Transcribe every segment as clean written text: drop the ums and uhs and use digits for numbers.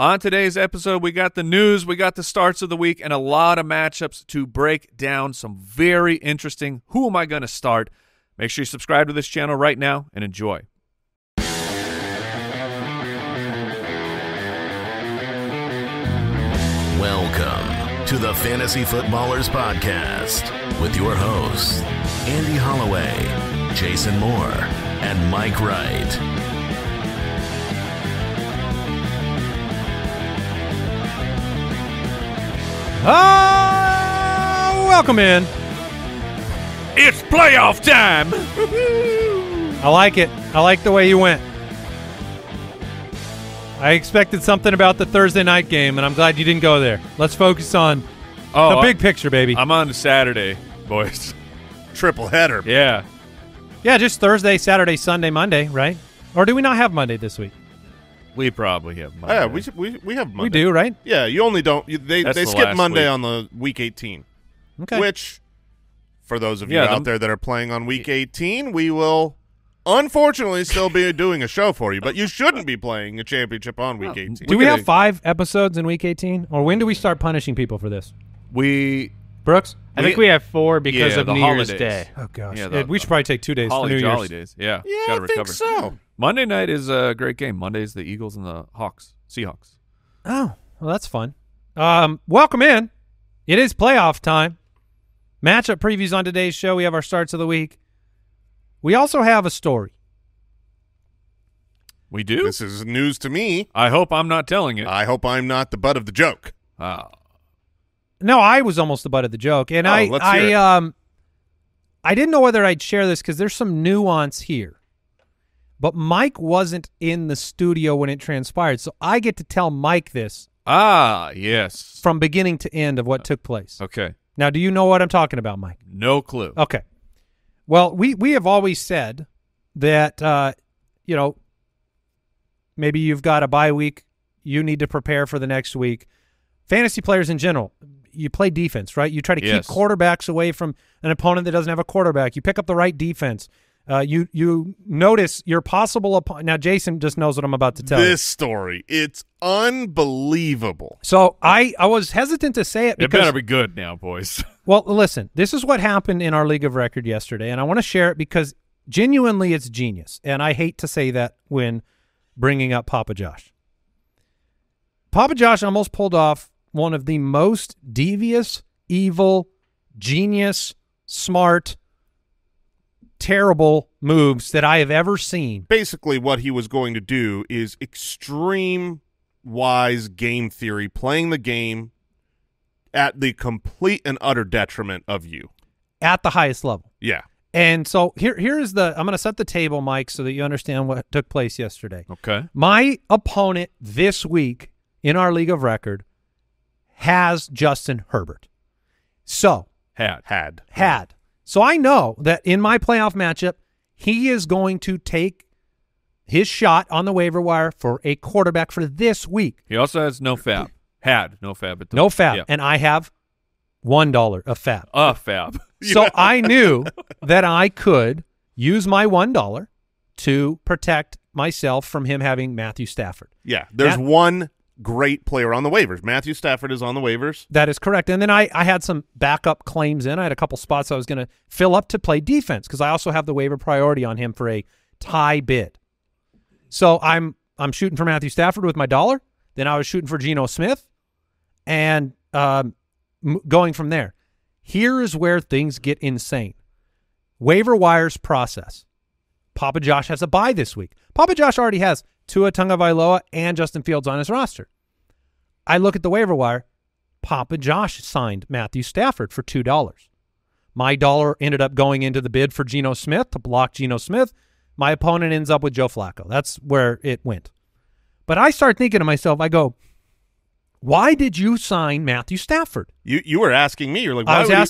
On today's episode, we got the news, we got the starts of the week, and a lot of matchups to break down. Some very interesting who am I going to start. Make sure you subscribe to this channel right now and enjoy. Welcome to the Fantasy Footballers Podcast with your hosts, Andy Holloway, Jason Moore, and Mike Wright. Welcome in. It's playoff time. I like it. I like the way you went. I expected something about the Thursday night game, and I'm glad you didn't go there. Let's focus on the big picture, baby. I'm on to Saturday, boys. Triple header. Yeah. Yeah, just Thursday, Saturday, Sunday, Monday, right? Or do we not have Monday this week? We probably have Monday. Yeah, we have Monday. We do, right? Yeah, you only don't. They skip Monday on the Week 18. Okay. Which, for those of you out there that are playing on Week 18, we will unfortunately still be doing a show for you, but you shouldn't be playing a championship on Week 18. Do we have 5 episodes in Week 18? Or when do we start punishing people for this? Brooks? I think we have 4 because of New Year's Day. Oh, gosh. Yeah, we should probably take 2 days for New Year's. Days. Yeah, yeah, I think so. Monday night is a great game. Monday's the Eagles and the Seahawks. Oh, well, that's fun. Welcome in. It is playoff time. Matchup previews on today's show. We have our starts of the week. We also have a story. We do? This is news to me. I hope I'm not telling it. I hope I'm not the butt of the joke. No, I was almost the butt of the joke. And I didn't know whether I'd share this because there's some nuance here. But Mike wasn't in the studio when it transpired, so I get to tell Mike this. Ah, yes. From beginning to end of what took place. Okay. Now, do you know what I'm talking about, Mike? No clue. Okay. Well, we have always said that, you know, maybe you've got a bye week. You need to prepare for the next week. Fantasy players in general, you play defense, right? You try to keep quarterbacks away from an opponent that doesn't have a quarterback. You pick up the right defense. You notice your possible opponent. Now, Jason just knows what I'm about to tell you. This story, it's unbelievable. So I was hesitant to say it because it better be good now, boys. Well, listen, this is what happened in our League of Record yesterday, and I want to share it because genuinely it's genius, and I hate to say that when bringing up Papa Josh. Papa Josh almost pulled off one of the most devious, evil, genius, smart, terrible moves that I have ever seen. Basically, what he was going to do is extreme wise game theory, playing the game at the complete and utter detriment of you. At the highest level. Yeah. And so here is the – I'm going to set the table, Mike, so that you understand what took place yesterday. Okay. My opponent this week in our League of Record has Justin Herbert. So – Had. So I know that in my playoff matchup, he is going to take his shot on the waiver wire for a quarterback for this week. He also has no fab. Had no fab. At the fab. Yeah. And I have $1 of fab. So I knew that I could use my $1 to protect myself from him having Matthew Stafford. Yeah, there's one great player on the waivers. Matthew Stafford is on the waivers. That is correct. And then I had some backup claims in. I had a couple spots I was going to fill up to play defense because I also have the waiver priority on him for a tie bid. So I'm shooting for Matthew Stafford with my $1. Then I was shooting for Geno Smith and going from there. Here is where things get insane. Waiver wires process. Papa Josh has a bye this week. Papa Josh already has Tua Tagovailoa and Justin Fields on his roster. I look at the waiver wire. Papa Josh signed Matthew Stafford for $2. My $1 ended up going into the bid for Geno Smith to block Geno Smith. My opponent ends up with Joe Flacco. That's where it went. But I start thinking to myself, I go, why did you sign Matthew Stafford? You were asking me. You're like,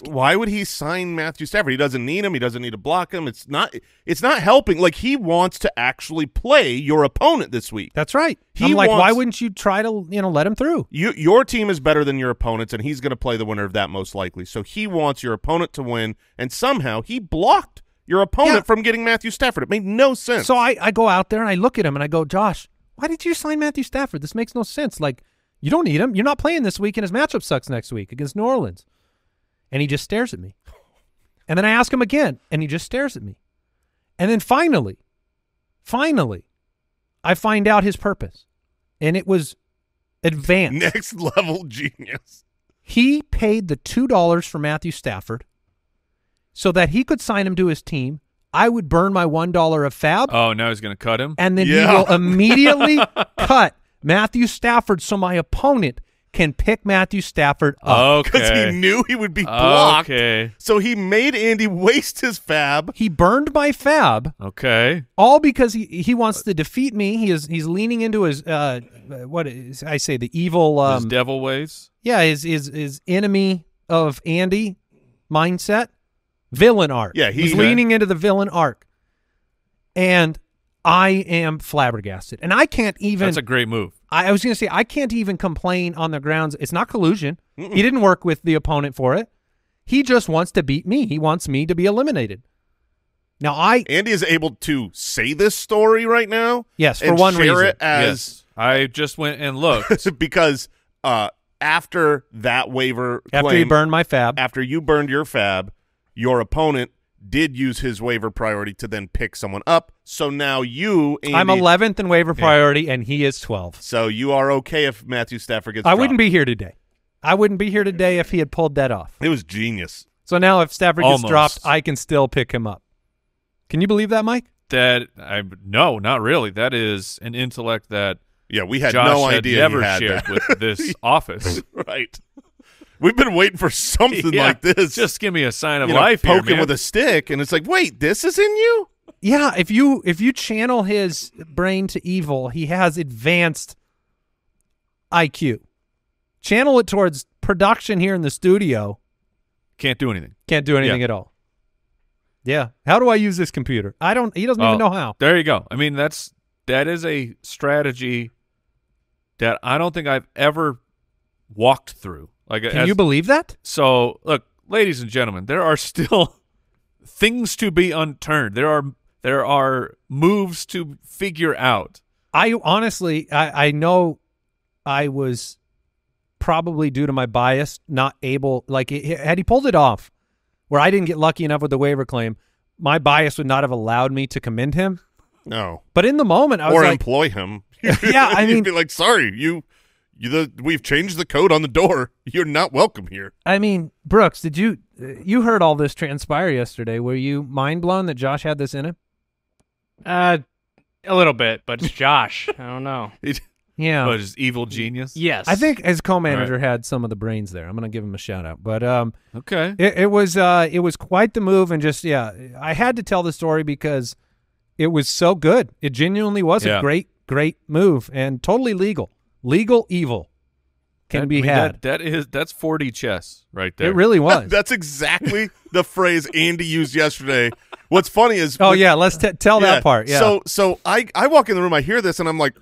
why would he sign Matthew Stafford? He doesn't need him. He doesn't need to block him. It's not helping. Like, he wants to actually play your opponent this week. That's right. I'm like, why wouldn't you try to, you know, let him through? Your team is better than your opponent's, and he's going to play the winner of that most likely. So he wants your opponent to win, and somehow he blocked your opponent from getting Matthew Stafford. It made no sense. So I go out there, and I look at him, and I go, Josh, why did you sign Matthew Stafford? This makes no sense. Like, you don't need him. You're not playing this week, and his matchup sucks next week against New Orleans. And he just stares at me. And then I ask him again, and he just stares at me. And then finally, I find out his purpose. And it was advanced. Next level genius. He paid the $2 for Matthew Stafford so that he could sign him to his team. I would burn my $1 of fab. Oh, now he's going to cut him? And then he will immediately cut Matthew Stafford so my opponent can pick Matthew Stafford up. Because he knew he would be blocked. Okay. So he made Andy waste his fab. He burned my fab. Okay. All because he wants to defeat me. He's leaning into his, the evil. His devil ways? Yeah, his enemy of Andy mindset. Villain arc. Yeah, he's leaning into the villain arc. And I am flabbergasted. And I can't even. That's a great move. I was going to say, I can't even complain on the grounds. It's not collusion. Mm-mm. He didn't work with the opponent for it. He just wants to beat me. He wants me to be eliminated. Now, Andy is able to say this story right now. Yes, for one reason. I just went and looked. Because after that waiver claim. After you burned my fab. After you burned your fab. Your opponent did use his waiver priority to then pick someone up. So now you, Andy, I'm 11th in waiver priority, and he is 12th. So you are okay if Matthew Stafford gets dropped. Wouldn't be here today. I wouldn't be here today if he had pulled that off. It was genius. So now if Stafford gets dropped, I can still pick him up. Can you believe that, Mike? No, not really. That is an intellect that we had no idea never shared with this office. Right. We've been waiting for something like this. Just give me a sign of life here, man. Poke him with a stick, and it's like, wait, this is in you? Yeah, if you channel his brain to evil, he has advanced IQ. Channel it towards production here in the studio. Can't do anything. Can't do anything at all. Yeah. How do I use this computer? He doesn't even know how. There you go. I mean, that is a strategy that I don't think I've ever walked through. Like, can you believe that? So, look, ladies and gentlemen, there are still things to be unturned. There are moves to figure out. I honestly know I was probably, due to my bias, not able. Like, had he pulled it off where I didn't get lucky enough with the waiver claim, my bias would not have allowed me to commend him. No. But in the moment, I was like. Or employ him. Yeah, I mean. You'd be like, sorry, we've changed the code on the door. You're not welcome here. I mean, Brooks, did you heard all this transpire yesterday? Were you mind blown that Josh had this in him? A little bit, but it's Josh. I don't know. Yeah, but his evil genius. Yes, I think his co-manager had some of the brains there. I'm going to give him a shout out. But okay, it was quite the move, and just I had to tell the story because it was so good. It genuinely was a great move and totally legal. Legal evil can be had. That's 4D chess right there. It really was. That's exactly the phrase Andy used yesterday. What's funny is let's tell that part. Yeah. So I walk in the room, I hear this, and I'm like,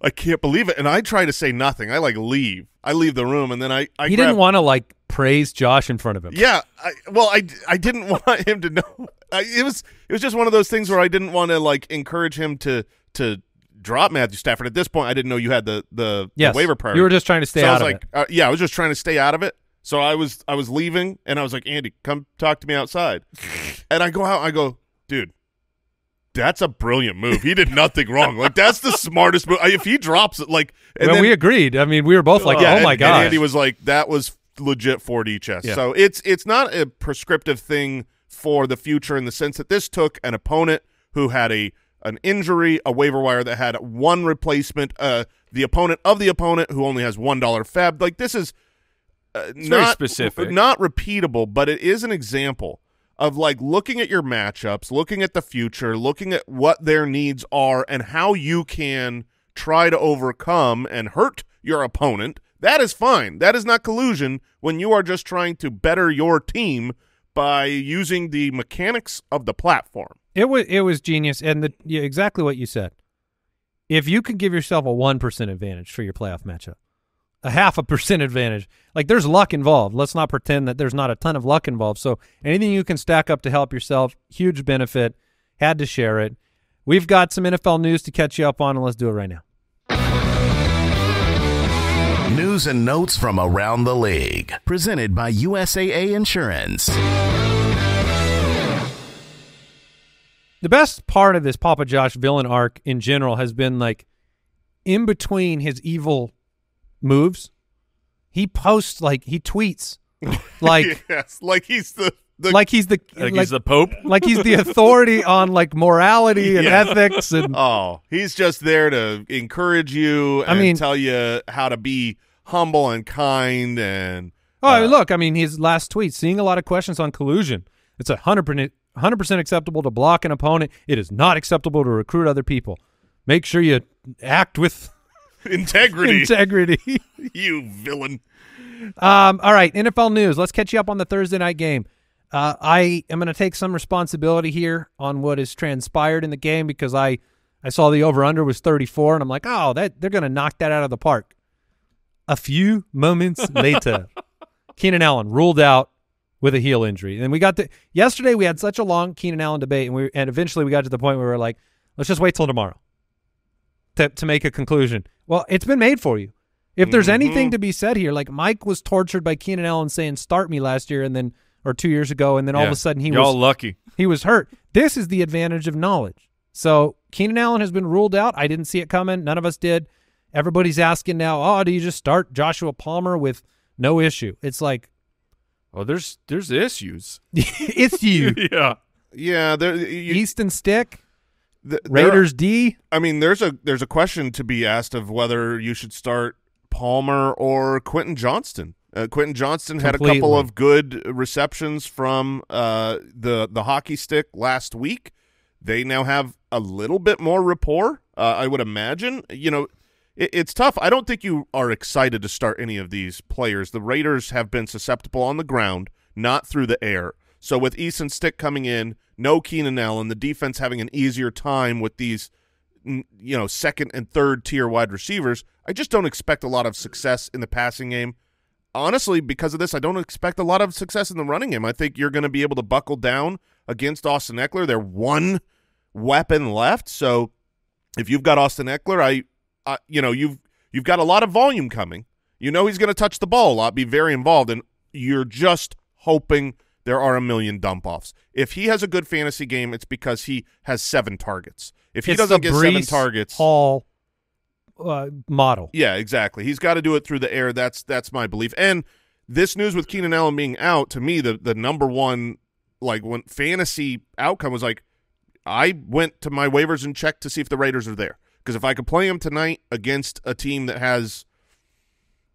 I can't believe it, and I try to say nothing. I leave. I leave the room, and then I he didn't want to praise Josh in front of him. Yeah. I didn't want him to know. It was just one of those things where I didn't want to encourage him to drop Matthew Stafford. At this point, I didn't know you had the waiver priority. You were just trying to stay out of it. I was just trying to stay out of it. So I was leaving, and I was like, Andy, come talk to me outside. And I go out, I go, dude, that's a brilliant move. He did nothing wrong. That's the smartest move. If he drops it, and we agreed. I mean, we were both like, oh my god. And Andy was like, that was legit 4D chess. Yeah. So it's not a prescriptive thing for the future in the sense that this took an opponent who had an injury, a waiver wire that had one replacement, the opponent of the opponent who only has $1 fab. This is not specific, not repeatable, but it is an example of looking at your matchups, looking at the future, looking at what their needs are and how you can try to overcome and hurt your opponent. That is fine. That is not collusion when you are just trying to better your team by using the mechanics of the platform. It was genius, and exactly what you said. If you could give yourself a 1% advantage for your playoff matchup, a 0.5% advantage, there's luck involved. Let's not pretend that there's not a ton of luck involved. So anything you can stack up to help yourself, huge benefit. Had to share it. We've got some NFL news to catch you up on, and let's do it right now. news and notes from around the league, presented by USAA Insurance. The best part of this Papa Josh villain arc in general has been, like, in between his evil moves, he posts, like, he tweets, like, yes, like he's the Pope, like he's the authority on, like, morality and ethics, and he's just there to encourage you and tell you how to be humble and kind. And look, I mean, his last tweet: seeing a lot of questions on collusion. It's 100% acceptable to block an opponent. It is not acceptable to recruit other people. Make sure you act with integrity. Integrity. You villain. All right, NFL news. Let's catch you up on the Thursday night game. I am going to take some responsibility here on what has transpired in the game, because I saw the over-under was 34, and I'm like, oh, they're going to knock that out of the park. A few moments later, Keenan Allen ruled out with a heel injury. And we got the yesterday we had such a long Keenan Allen debate, and eventually we got to the point where we were like, let's just wait till tomorrow to make a conclusion. Well, it's been made for you. If there's anything to be said here, like, Mike was tortured by Keenan Allen saying start me last year, and then or 2 years ago, and then all of a sudden he was hurt. This is the advantage of knowledge. So Keenan Allen has been ruled out. I didn't see it coming. None of us did. Everybody's asking now, oh, do you just start Joshua Palmer with no issue? It's like, oh, there's issues. Easton Stick. Raiders D. I mean, there's a question to be asked of whether you should start Palmer or Quentin Johnston. Quentin Johnston had a couple of good receptions from the hockey stick last week. They now have a little bit more rapport, I would imagine. You know, it's tough. I don't think you are excited to start any of these players. The Raiders have been susceptible on the ground, not through the air. So with Easton Stick coming in, no Keenan Allen, the defense having an easier time with these, you know, second and third tier wide receivers, I just don't expect a lot of success in the passing game. Honestly, because of this, I don't expect a lot of success in the running game. I think you're going to be able to buckle down against Austin Eckler. They're one weapon left. So if you've got Austin Eckler, you know, you've got a lot of volume coming. You know he's going to touch the ball a lot, be very involved, and you're just hoping there are a million dump-offs. If he has a good fantasy game, it's because he has 7 targets. If he doesn't get 7 targets, Hall model. Yeah, exactly. He's got to do it through the air. That's my belief. And this news with Keenan Allen being out, to me, the number one, like, when fantasy outcome was, like, I went to my waivers and checked to see if the Raiders are there, because if I could play him tonight against a team that has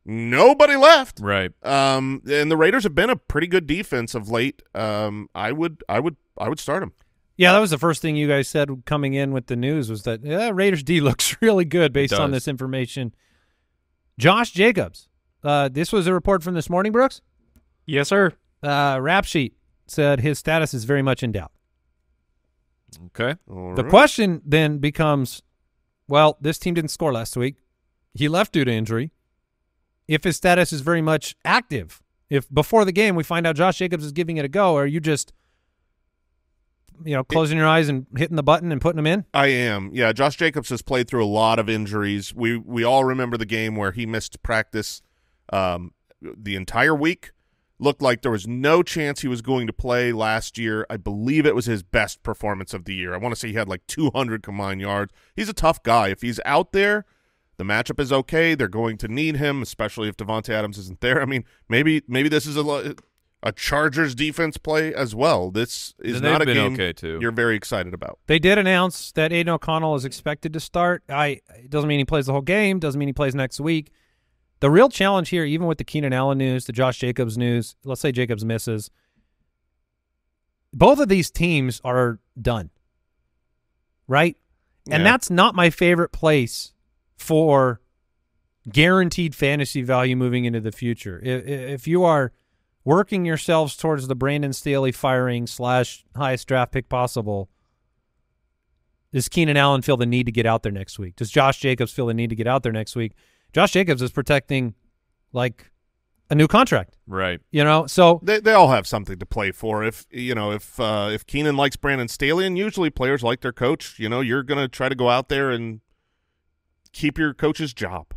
nobody left, right? And the Raiders have been a pretty good defense of late. I would start him. Yeah, that was the first thing you guys said coming in with the news, was that Raiders D looks really good based on this information. Josh Jacobs, this was a report from this morning, Brooks. Yes, sir. Rap sheet said his status is very much in doubt. Okay. The question then becomes, well, this team didn't score last week. He left due to injury. If his status is very much active, if before the game we find out Josh Jacobs is giving it a go, are you just, you know, closing your eyes and hitting the button and putting him in? I am. Yeah, Josh Jacobs has played through a lot of injuries. We all remember the game where he missed practice the entire week. Looked like there was no chance he was going to play last year. I believe it was his best performance of the year. I want to say he had like 200 combined yards. He's a tough guy. If he's out there, the matchup is okay. They're going to need him, especially if Davante Adams isn't there. I mean, maybe this is a Chargers defense play as well. This is not a game you're very excited about. They did announce that Aiden O'Connell is expected to start. It doesn't mean he plays the whole game. Doesn't mean he plays next week. The real challenge here, even with the Keenan Allen news, the Josh Jacobs news, let's say Jacobs misses, both of these teams are done, right? Yeah. And that's not my favorite place for guaranteed fantasy value moving into the future. If you are working yourselves towards the Brandon Staley firing / highest draft pick possible, does Keenan Allen feel the need to get out there next week? Does Josh Jacobs feel the need to get out there next week? Josh Jacobs is protecting, like, a new contract, right? You know, so they all have something to play for. If you know, if Keenan likes Brandon Staley, and usually players like their coach, you know, you're gonna try to go out there and keep your coach's job.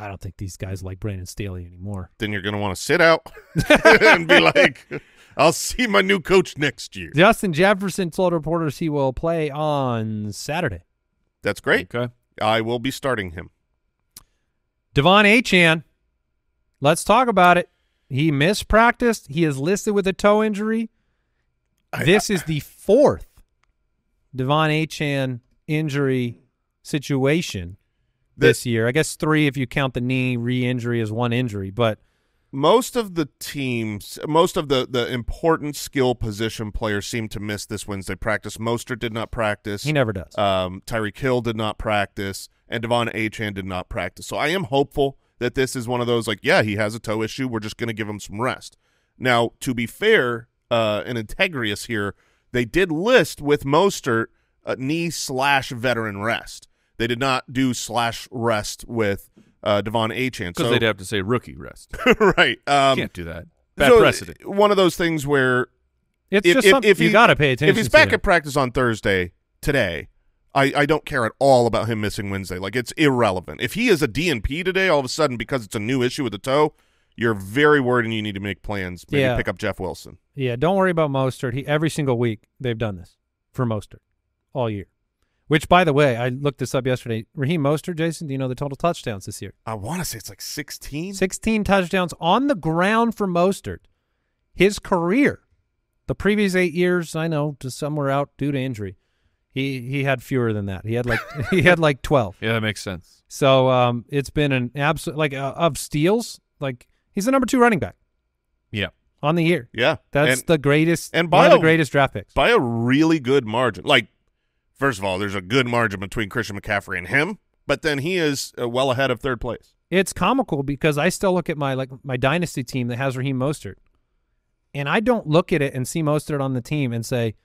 I don't think these guys like Brandon Staley anymore. Then you're going to want to sit out and be like, I'll see my new coach next year. Justin Jefferson told reporters he will play on Saturday. That's great. Okay. I will be starting him. Devon Achane, let's talk about it. He mispracticed. He is listed with a toe injury. This is the fourth Devon Achane injury situation this year. I guess three if you count the knee re-injury as one injury, but most of the teams, most of the important skill position players seem to miss this Wednesday practice. Mostert did not practice. He never does. Tyreek Hill did not practice, and Devon Achane did not practice. So I am hopeful that this is one of those, like, yeah, he has a toe issue. We're just going to give him some rest. Now, to be fair and integrous here, they did list with Mostert knee/veteran rest. They did not do /rest with Devon Achane. Because they'd have to say rookie rest. Right. Can't do that. Bad precedent. One of those things where it's if you got to pay attention. If he's back at practice on Thursday, today, I don't care at all about him missing Wednesday. Like, it's irrelevant. If he is a DNP today, all of a sudden, because it's a new issue with the toe, you're very worried and you need to make plans. Maybe pick up Jeff Wilson. Yeah, don't worry about Mostert. Every single week they've done this for Mostert all year. Which, by the way, I looked this up yesterday. Raheem Mostert, Jason, do you know the total touchdowns this year? I want to say it's like 16. 16 touchdowns on the ground for Mostert. His career, the previous 8 years, I know, just some were out due to injury. He had fewer than that. He had like 12. Yeah, that makes sense. So it's been an absolute like of steals. Like he's the number 2 running back. Yeah. On the year. Yeah. That's the greatest and one of the greatest draft picks by a really good margin. Like. First of all, there's a good margin between Christian McCaffrey and him, but then he is well ahead of third place. It's comical because I still look at my dynasty team that has Raheem Mostert, and I don't look at it and see Mostert on the team and say,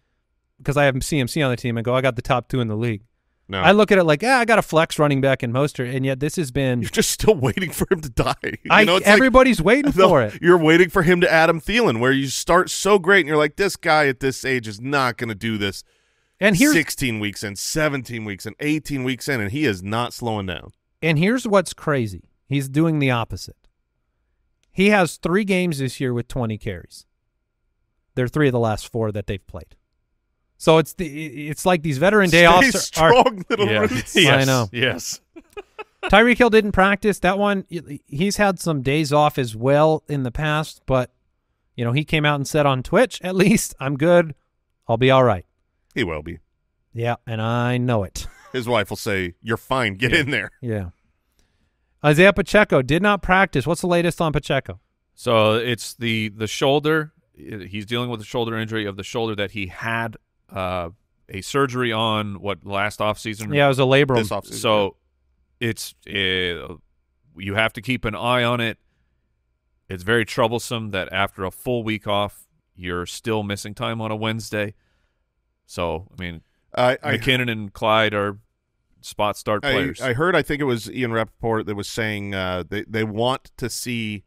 because I have CMC on the team and go, I got the top 2 in the league. No. I look at it like, I got a flex running back in Mostert, and yet this has been. You're just still waiting for him to die. Everybody's like, waiting for it. You're waiting for him to Adam Thielen, where you start so great, and you're like, this guy at this age is not going to do this. And here's 16 weeks in, 17 weeks in, 18 weeks in, and he is not slowing down. And here's what's crazy. He's doing the opposite. He has 3 games this year with 20 carries. They're 3 of the last 4 that they've played. So it's like these veteran day offs are strong little roots. Yes, I know. Yes. Tyreek Hill didn't practice. That one, he's had some days off as well in the past, but you know, he came out and said on Twitch, at least, I'm good. I'll be all right. He will be. Yeah, and I know it. His wife will say, you're fine. Get in there. Yeah. Isaiah Pacheco did not practice. What's the latest on Pacheco? So it's the shoulder. He's dealing with a shoulder injury of the shoulder that he had a surgery on, last offseason? Yeah, it was a labrum. So it's you have to keep an eye on it. It's very troublesome that after a full week off, you're still missing time on a Wednesday. So, I mean, McKinnon and Clyde are spot start players. I heard, I think it was Ian Rappaport that was saying they want to see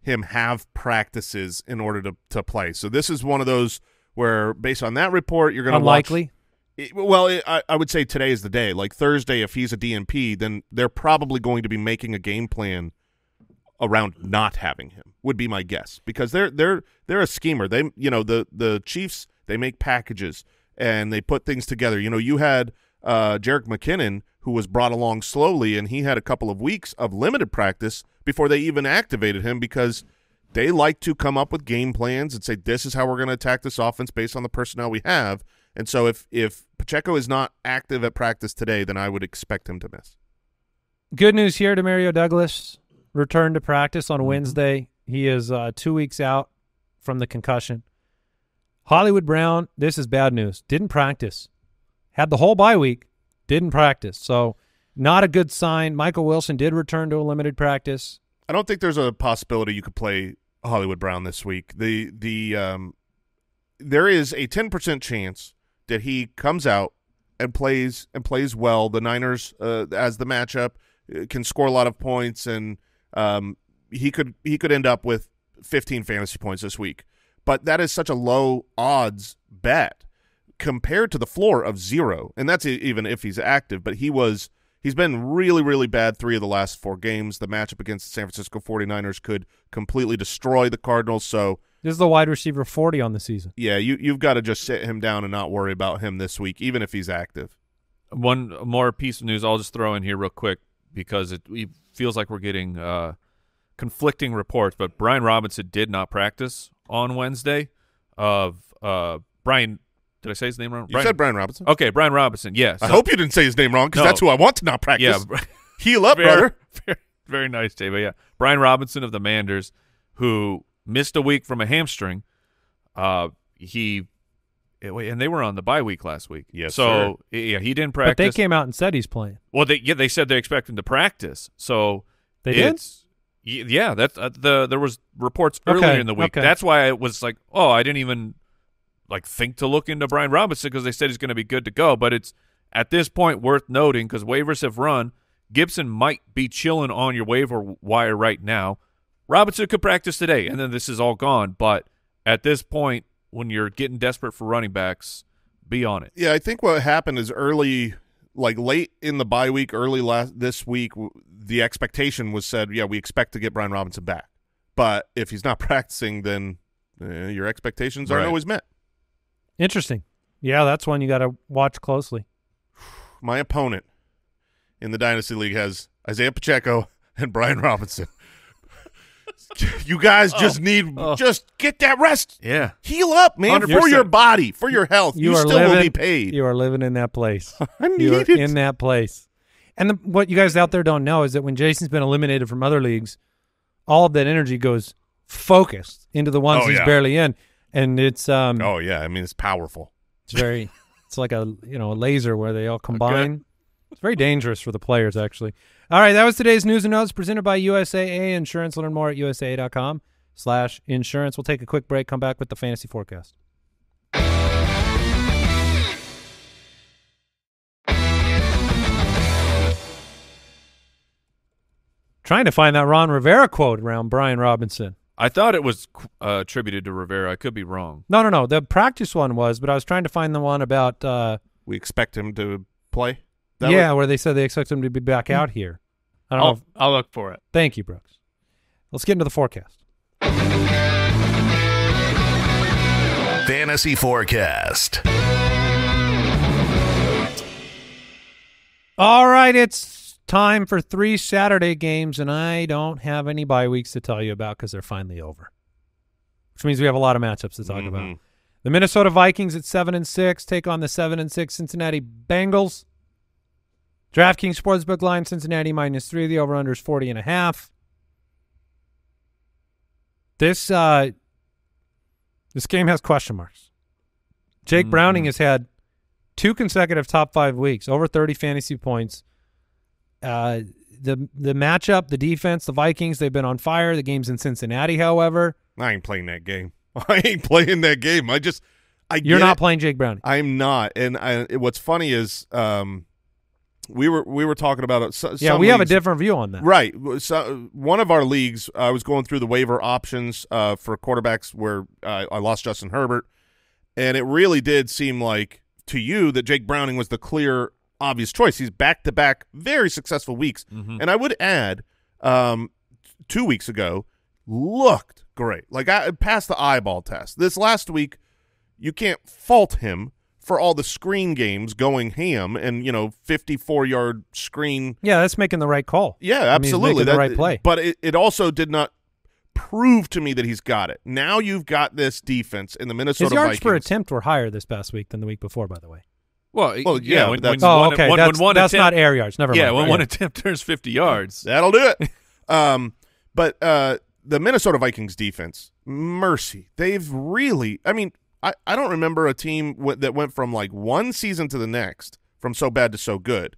him have practices in order to play. So this is one of those where, based on that report, you're going to unlikely. I would say today is the day. Like Thursday, if he's a DNP, then they're probably going to be making a game plan around not having him. Would be my guess because they're a schemer. They the Chiefs, they make packages. And they put things together. You know, you had Jerick McKinnon, who was brought along slowly, and he had a couple of weeks of limited practice before they even activated him because they like to come up with game plans and say, this is how we're going to attack this offense based on the personnel we have. And so if Pacheco is not active at practice today, then I would expect him to miss. Good news here to Demario Douglas. Returned to practice on Wednesday. He is 2 weeks out from the concussion. Hollywood Brown, this is bad news. Didn't practice. Had the whole bye week. Didn't practice. So not a good sign. Michael Wilson did return to a limited practice. I don't think there's a possibility you could play Hollywood Brown this week. There is a 10% chance that he comes out and plays well. The Niners, as the matchup, can score a lot of points, and he could end up with 15 fantasy points this week. But that is such a low odds bet compared to the floor of 0. And that's even if he's active. But he was He's been really, really bad 3 of the last 4 games. The matchup against the San Francisco 49ers could completely destroy the Cardinals. So this is the wide receiver 40 on the season. Yeah, you've got to just sit him down and not worry about him this week, even if he's active. One more piece of news I'll just throw in here real quick because it feels like we're getting conflicting reports, but Brian Robinson did not practice on Wednesday. Did I say his name wrong? You said Brian Robinson. Okay, Brian Robinson, yes. Yeah, so I hope you didn't say his name wrong because that's who I want to not practice. Yeah. Heal up, brother. Very, very nice, Dave. But yeah, Brian Robinson of the Manders, who missed a week from a hamstring. And they were on the bye week last week. Yes, so sir. Yeah, he didn't practice. But they came out and said he's playing. Well, they said they expect him to practice. So they did. Yeah, that's there was reports earlier in the week. Okay. That's why I was like, oh, I didn't even think to look into Brian Robinson because they said he's going to be good to go. But it's at this point worth noting because waivers have run. Gibson might be chilling on your waiver wire right now. Robinson could practice today, and then this is all gone. But at this point, when you're getting desperate for running backs, be on it. Yeah, I think what happened is late in the bye week, this week, the expectation was said, yeah, we expect to get Brian Robinson back. But if he's not practicing, then your expectations aren't always met. Interesting. Yeah, that's one you got to watch closely. My opponent in the Dynasty League has Isaiah Pacheco and Brian Robinson. You guys just get that rest. Yeah. Heal up, man, 100%. For your body, for your health. You will be paid. You are living in that place. In that place. And what you guys out there don't know is that when Jason's been eliminated from other leagues, all of that energy goes focused into the ones he's barely in. And it's I mean, it's powerful. It's very it's like a a laser where they all combine. Okay. It's very dangerous for the players, actually. All right, that was today's News and Notes presented by USAA Insurance. Learn more at USAA.com/insurance. We'll take a quick break, come back with the Fantasy Forecast. Trying to find that Ron Rivera quote around Brian Robinson. I thought it was attributed to Rivera. I could be wrong. No. The practice one was, but I was trying to find the one about we expect him to play. Where they said they expect him to be back out here. I don't know. I'll look for it. Thank you, Brooks. Let's get into the forecast. Fantasy Forecast. All right, it's time for 3 Saturday games, and I don't have any bye weeks to tell you about because they're finally over, which means we have a lot of matchups to talk about. The Minnesota Vikings at 7-6 take on the 7-6 Cincinnati Bengals. DraftKings Sportsbook line, Cincinnati -3. The over-under is 40.5. This game has question marks. Jake Browning has had 2 consecutive top 5 weeks, over 30 fantasy points. The matchup, the defense, the Vikings, they've been on fire. The game's in Cincinnati, however. I ain't playing that game. I just – You're not playing Jake Browning. I'm not. And what's funny is we were talking about it. We have a different view on that. Right. So one of our leagues, I was going through the waiver options for quarterbacks where I lost Justin Herbert, and it really did seem like to you that Jake Browning was the clear, obvious choice. He's back-to-back very successful weeks. And I would add 2 weeks ago looked great. Like, I passed the eyeball test. This last week, you can't fault him for all the screen games going ham and, 54-yard screen. Yeah, that's making the right call. Yeah, absolutely. That's the right play. But it also did not prove to me that he's got it. Now you've got this defense in the Minnesota Vikings. His yards per attempt were higher this past week than the week before, by the way. Well, yeah. That's not air yards. Never mind. Yeah, when one attempt turns 50 yards. That'll do it. But the Minnesota Vikings defense, mercy. They've really – I mean – I don't remember a team that went from one season to the next, from so bad to so good.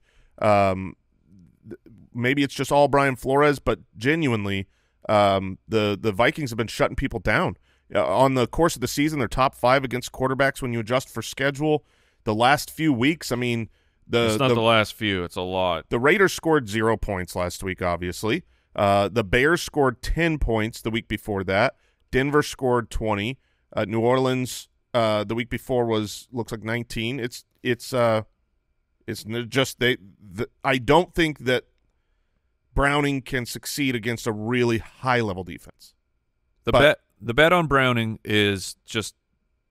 Maybe it's just all Brian Flores, but genuinely, the Vikings have been shutting people down. On the course of the season, they're top 5 against quarterbacks when you adjust for schedule. The last few weeks, I mean, it's not the last few. It's a lot. The Raiders scored 0 points last week, obviously. The Bears scored 10 points the week before that. Denver scored 20. New Orleans. The week before looks like 19. It's It's just I don't think that Browning can succeed against a really high-level defense. The bet on Browning is just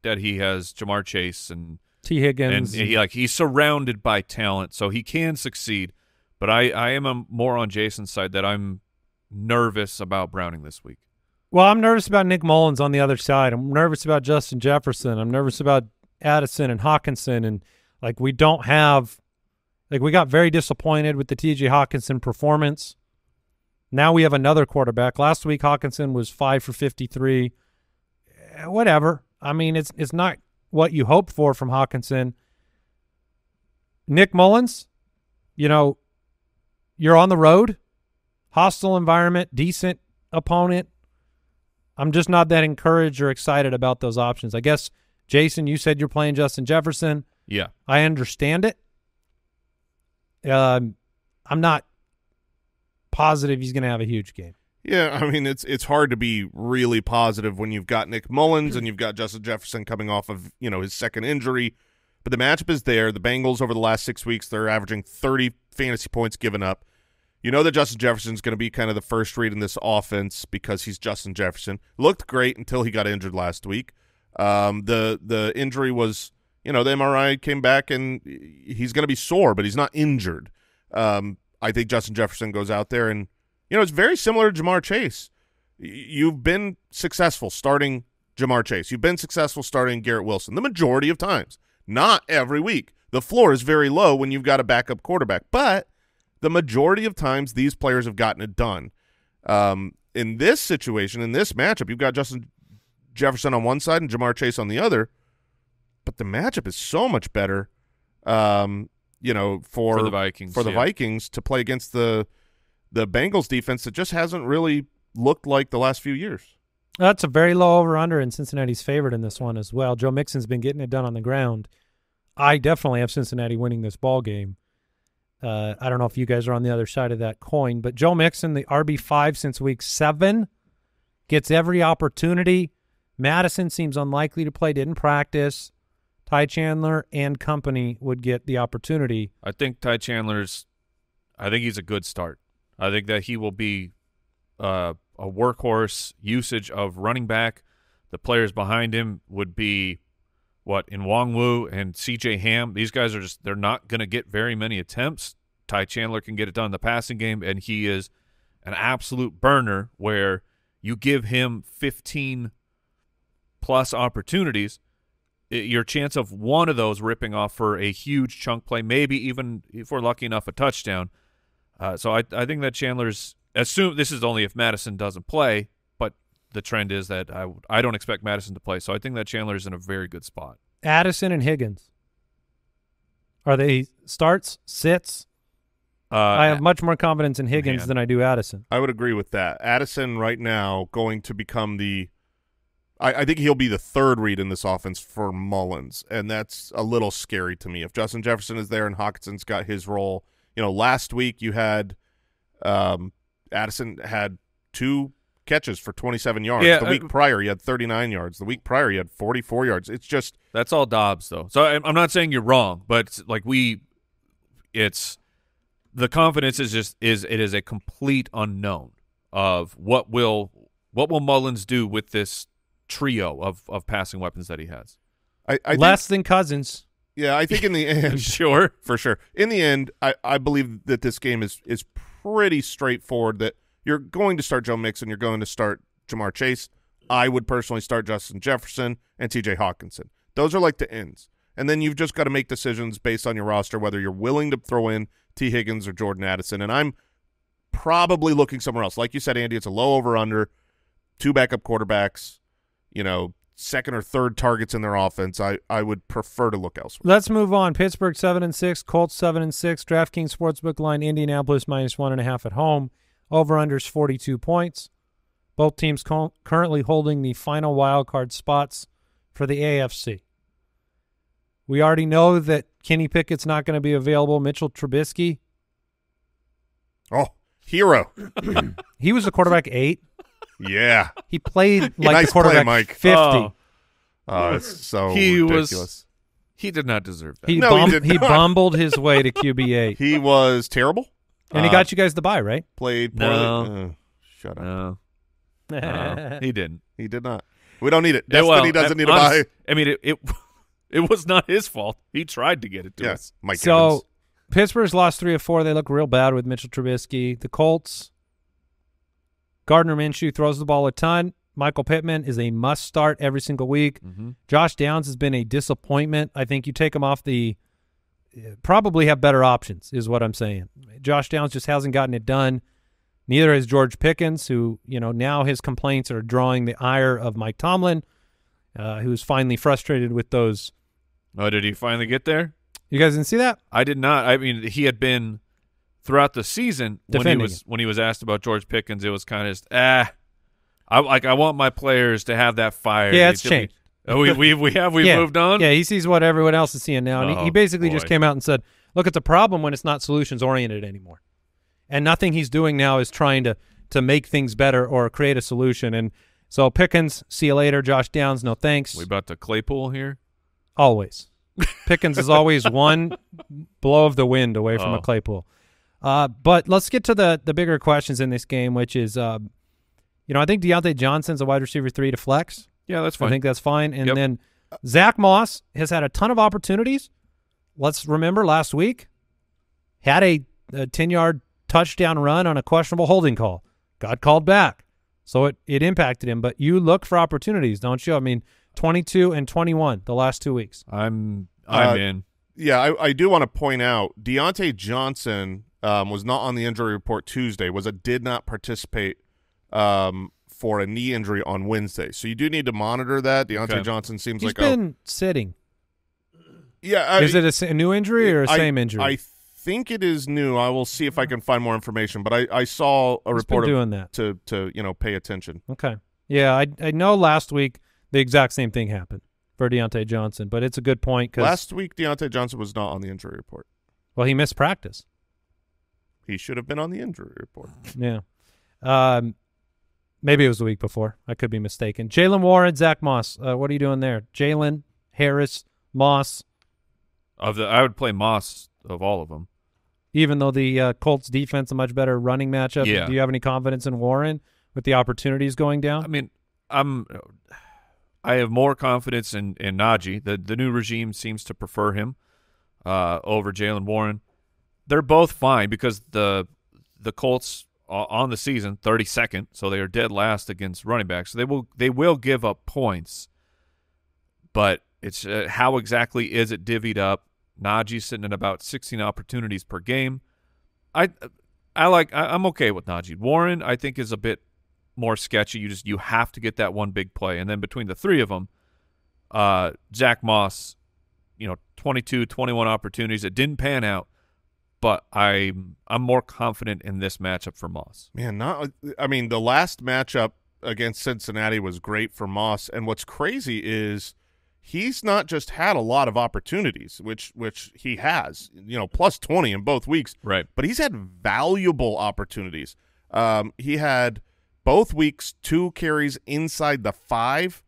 that he has Ja'Marr Chase and T. Higgins, and he's surrounded by talent, so he can succeed. But I am more on Jason's side that I'm nervous about Browning this week. Well, I'm nervous about Nick Mullins on the other side. I'm nervous about Justin Jefferson. I'm nervous about Addison and Hockenson, and we got very disappointed with the T.J. Hockenson performance. Now we have another quarterback. Last week, Hockenson was 5 for 53. Whatever. I mean, it's not what you hope for from Hockenson. Nick Mullins, you're on the road, hostile environment, decent opponent. I'm just not that encouraged or excited about those options. I guess, Jason, you said you're playing Justin Jefferson. Yeah. I understand it. I'm not positive he's going to have a huge game. Yeah, I mean, it's hard to be really positive when you've got Nick Mullins and you've got Justin Jefferson coming off of, his second injury. But the matchup is there. The Bengals over the last 6 weeks, they're averaging 30 fantasy points given up. You know that Justin Jefferson's going to be kind of the first read in this offense because he's Justin Jefferson. Looked great until he got injured last week. The injury was, the MRI came back and he's going to be sore, but he's not injured. I think Justin Jefferson goes out there and, it's very similar to Ja'Marr Chase. You've been successful starting Ja'Marr Chase. You've been successful starting Garrett Wilson the majority of times, not every week. The floor is very low when you've got a backup quarterback, but the majority of times these players have gotten it done. In this situation, in this matchup, you've got Justin Jefferson on one side and Ja'Marr Chase on the other, but the matchup is so much better, for the Vikings, to play against the Bengals defense that just hasn't really looked like the last few years. That's a very low over-under, and Cincinnati's favored in this one as well. Joe Mixon's been getting it done on the ground. I definitely have Cincinnati winning this ball game. I don't know if you guys are on the other side of that coin, but Joe Mixon, the RB5 since week 7, gets every opportunity. Madison seems unlikely to play, didn't practice. Ty Chandler and company would get the opportunity. I think Ty Chandler's – I think he's a good start. I think that he will be a workhorse usage of running back. The players behind him would be Nwong Wu and C.J. Ham. These guys are just – they're not going to get very many attempts. Ty Chandler can get it done in the passing game, and he is an absolute burner where you give him 15-plus opportunities. Your chance of one of those ripping off for a huge chunk play, maybe even if we're lucky enough, a touchdown – So I think that Chandler's – assume this is only if Madison doesn't play, but the trend is that I don't expect Madison to play, so I think that Chandler's in a very good spot. Addison and Higgins. Are they starts, sits? I have much more confidence in Higgins than I do Addison. I would agree with that. Addison right now going to become the – I think he'll be the third read in this offense for Mullins, and that's a little scary to me. If Justin Jefferson is there and Hawkinson's got his role – last week you had Addison had 2 catches for 27 yards. Yeah, the week prior, he had 39 yards. The week prior, he had 44 yards. It's just – that's all Dobbs, though. So I'm not saying you're wrong, but the confidence is it is a complete unknown of what will Mullins do with this trio of passing weapons that he has. Less than Cousins. Yeah, I think in the end, sure, for sure. In the end, I believe that this game is pretty straightforward, that you're going to start Joe Mixon, you're going to start Ja'Marr Chase. I would personally start Justin Jefferson and T.J. Hockenson. Those are like the ends. And then you've just got to make decisions based on your roster, whether you're willing to throw in T. Higgins or Jordan Addison. And I'm probably looking somewhere else. Like you said, Andy, it's a low over-under, 2 backup quarterbacks, second or third targets in their offense. I would prefer to look elsewhere. Let's move on. Pittsburgh 7-6, Colts 7-6, DraftKings Sportsbook line Indianapolis -1.5 at home. Over-unders 42 points. Both teams currently holding the final wild card spots for the AFC. We already know that Kenny Pickett's not going to be available. Mitchell Trubisky. Oh, hero. He was the quarterback 8. Yeah, he played like nice the quarterback play, Mike. 50. Oh, it's so ridiculous. He did not deserve that. He bumbled his way to QB8. He was terrible. And he got you guys the bye, right? Played poorly. No. Shut up. No. No. He didn't. He did not. We don't need it. Destiny doesn't need a bye. I mean, it was not his fault. He tried to get it to us. Mike Evans. Pittsburgh's lost 3 of 4. They look real bad with Mitchell Trubisky. The Colts, Gardner Minshew throws the ball a ton. Michael Pittman is a must-start every single week. Mm-hmm. Josh Downs has been a disappointment. I think you take him off the – probably have better options is what I'm saying. Josh Downs just hasn't gotten it done. Neither has George Pickens, who, you know, now his complaints are drawing the ire of Mike Tomlin, who's finally frustrated with those. Oh, did he finally get there? You guys didn't see that? I did not. I mean, he had been throughout the season when he was asked about George Pickens, it was kind of just, I want my players to have that fire. Yeah, it's changed. We've moved on. Yeah, he sees what everyone else is seeing now, and he basically just came out and said, "Look, it's a problem when it's not solutions oriented anymore." And nothing he's doing now is trying to make things better or create a solution. And so Pickens, see you later. Josh Downs, no thanks. We about to Claypool here. Always. Pickens is always one blow of the wind away from a Claypool. But let's get to the bigger questions in this game, which is, you know, I think Deontay Johnson's a wide receiver 3 to flex. Yeah, that's fine. I think that's fine. And then Zach Moss has had a ton of opportunities. Let's remember last week had a 10-yard touchdown run on a questionable holding call. Got called back. So it impacted him. But you look for opportunities, don't you? I mean, 22 and 21 the last 2 weeks. I'm in. Yeah, I do want to point out Deontay Johnson was not on the injury report Tuesday. Did not participate for a knee injury on Wednesday. So you do need to monitor that. Deontay Johnson seems like he's been sitting. Yeah, is it a new injury or same injury? I think it is new. I will see if I can find more information. But I saw a report doing that to you know, pay attention. Okay. Yeah, I know last week. The exact same thing happened for Deontay Johnson, but it's a good point. Cause last week, Deontay Johnson was not on the injury report. Well, he missed practice. He should have been on the injury report. Yeah. Maybe it was the week before. I could be mistaken. Jaylen Warren, Zach Moss. What are you doing there? Jaylen, Harris, Moss. I would play Moss of all of them. Even though the Colts defense is a much better running matchup, yeah. Do you have any confidence in Warren with the opportunities going down? I mean, I have more confidence in Najee. The new regime seems to prefer him over Jaylen Warren. They're both fine because the Colts on the season 32nd, so they are dead last against running backs. So they will give up points, but it's how exactly is it divvied up? Najee's sitting at about 16 opportunities per game. I'm okay with Najee. Warren, I think, is a bit more sketchy. You have to get that one big play, and then between the three of them, Zach Moss, you know, 21 opportunities. It didn't pan out, but I'm more confident in this matchup for Moss. Man, the last matchup against Cincinnati was great for Moss, and what's crazy is he's not just had a lot of opportunities, which he has, you know, plus 20 in both weeks, right? But he's had valuable opportunities. He had both weeks, 2 carries inside the 5,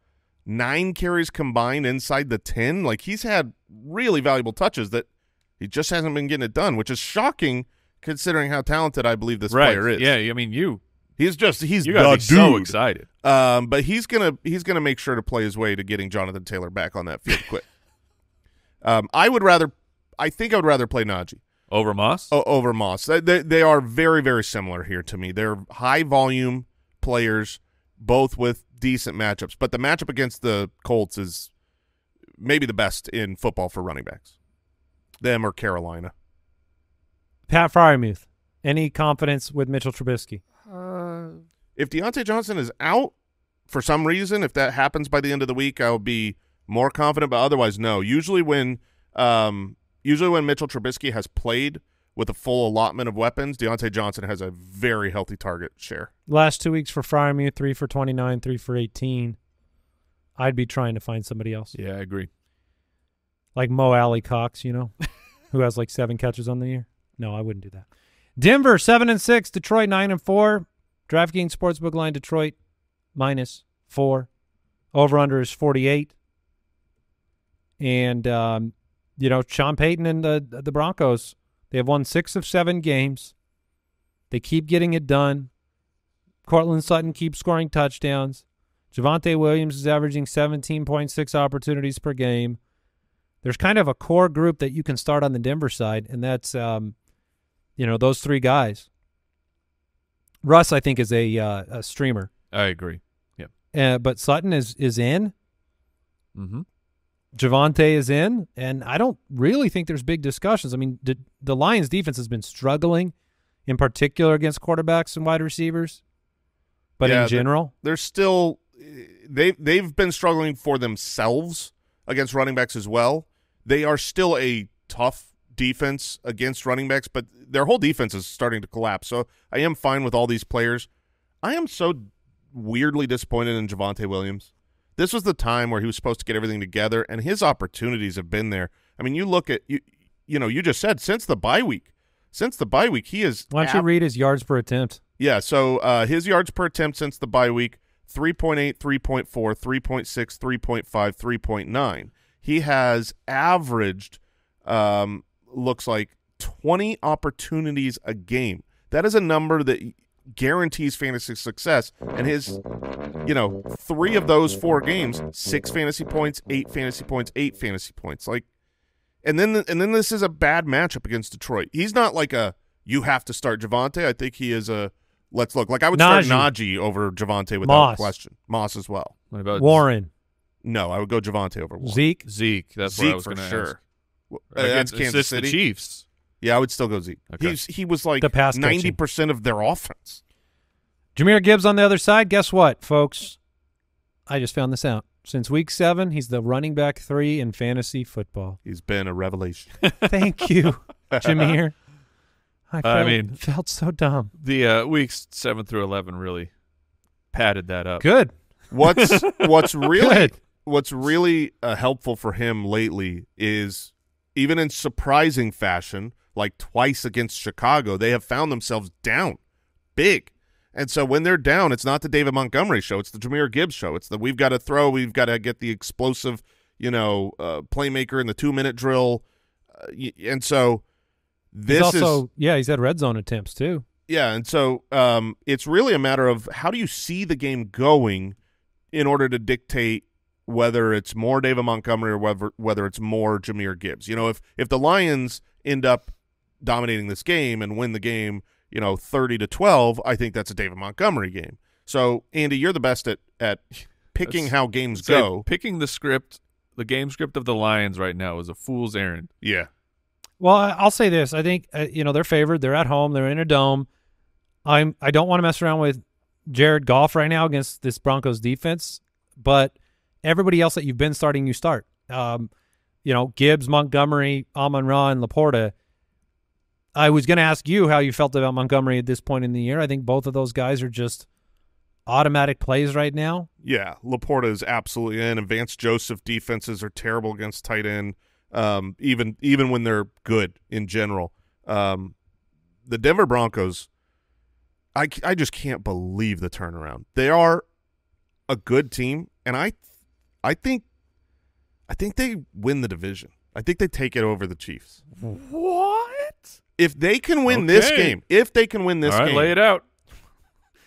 9 carries combined inside the 10. Like, he's had really valuable touches that he just hasn't been getting it done, which is shocking considering how talented I believe this player is. Yeah, I mean, he's the dude. So excited. But he's gonna make sure to play his way to getting Jonathan Taylor back on that field quick. I would rather play Najee. Over Moss? Over Moss. They are very, very similar here to me. They're high volume players, both with decent matchups, but the matchup against the Colts is maybe the best in football for running backs. Them or Carolina. Pat Fryermuth, any confidence with Mitchell Trubisky? If Deontay Johnson is out for some reason, if that happens by the end of the week, I'll be more confident, but otherwise, no. Usually when Mitchell Trubisky has played with a full allotment of weapons, Deontay Johnson has a very healthy target share. Last 2 weeks for Fryermuth, 3 for 29, 3 for 18. I'd be trying to find somebody else. Yeah, I agree. Like Mo Alley Cox, you know, who has like 7 catches on the year. No, I wouldn't do that. Denver 7-6, Detroit 9-4. DraftKings Sportsbook line Detroit -4. Over under is 48. And you know, Sean Payton and the Broncos, they have won 6 of 7 games. They keep getting it done. Courtland Sutton keeps scoring touchdowns. Javonte Williams is averaging 17.6 opportunities per game. There's kind of a core group that you can start on the Denver side, and that's, you know, those three guys. Russ, I think, is a streamer. I agree. Yep. But Sutton is in. Mm-hmm. Javonte is in, and I don't really think there's big discussions. I mean, the Lions' defense has been struggling, in particular against quarterbacks and wide receivers, but in general, they're still they've been struggling for themselves against running backs as well. They are still a tough defense against running backs, but their whole defense is starting to collapse. So I am fine with all these players. I am so weirdly disappointed in Javonte Williams. This was the time where he was supposed to get everything together, and his opportunities have been there. I mean, you look at you know, you just said since the bye week he is. Why don't you read his yards per attempt? Yeah, so his yards per attempt since the bye week: 3.8, 3.4, 3.6, 3.5, 3.9. He has averaged looks like 20 opportunities a game. That is a number that guarantees fantasy success, and his, you know, 3 of those 4 games, 6 fantasy points, 8 fantasy points, 8 fantasy points. Like, and then this is a bad matchup against Detroit. He's not like a you have to start Javonte. I think he is a let's look. Like, I would start Najee over Javonte without question. Moss as well. What about Warren? No, I would go Javonte over Warren. Zeke. That's Zeke, what I was going to ask. Against Kansas City, the Chiefs. Yeah, I would still go Zeke. Okay. He was like 90% of their offense. Jahmyr Gibbs on the other side. Guess what, folks? I just found this out. Since week 7, he's the running back 3 in fantasy football. He's been a revelation. Thank you, Jahmyr. I felt so dumb. The weeks 7 through 11 really padded that up. Good. What's really helpful for him lately is, even in surprising fashion, like twice against Chicago, they have found themselves down big. And so when they're down, it's not the David Montgomery show. It's the Jahmyr Gibbs show. It's the we've got to throw, we've got to get the explosive, you know, playmaker in the 2-minute drill. And so he's had red zone attempts too. Yeah, and so it's really a matter of how do you see the game going in order to dictate whether it's more David Montgomery or whether it's more Jahmyr Gibbs. You know, if the Lions end up dominating this game and win the game, you know, 30-12, I think that's a David Montgomery game. So, Andy, you're the best at picking how games go. Picking the game script of the Lions right now is a fool's errand. Yeah. Well, I'll say this. I think, you know, they're favored. They're at home. They're in a dome. I don't want to mess around with Jared Goff right now against this Broncos defense, but everybody else that you've been starting, you start. You know, Gibbs, Montgomery, Amon-Ra, and Laporta. I was going to ask you how you felt about Montgomery at this point in the year. I think both of those guys are just automatic plays right now. Yeah, Laporta is absolutely in. And Vance Joseph defenses are terrible against tight end, even when they're good in general. The Denver Broncos, I just can't believe the turnaround. They are a good team, and I think they win the division. I think they take it over the Chiefs. What? If they can win this game, all right, lay it out.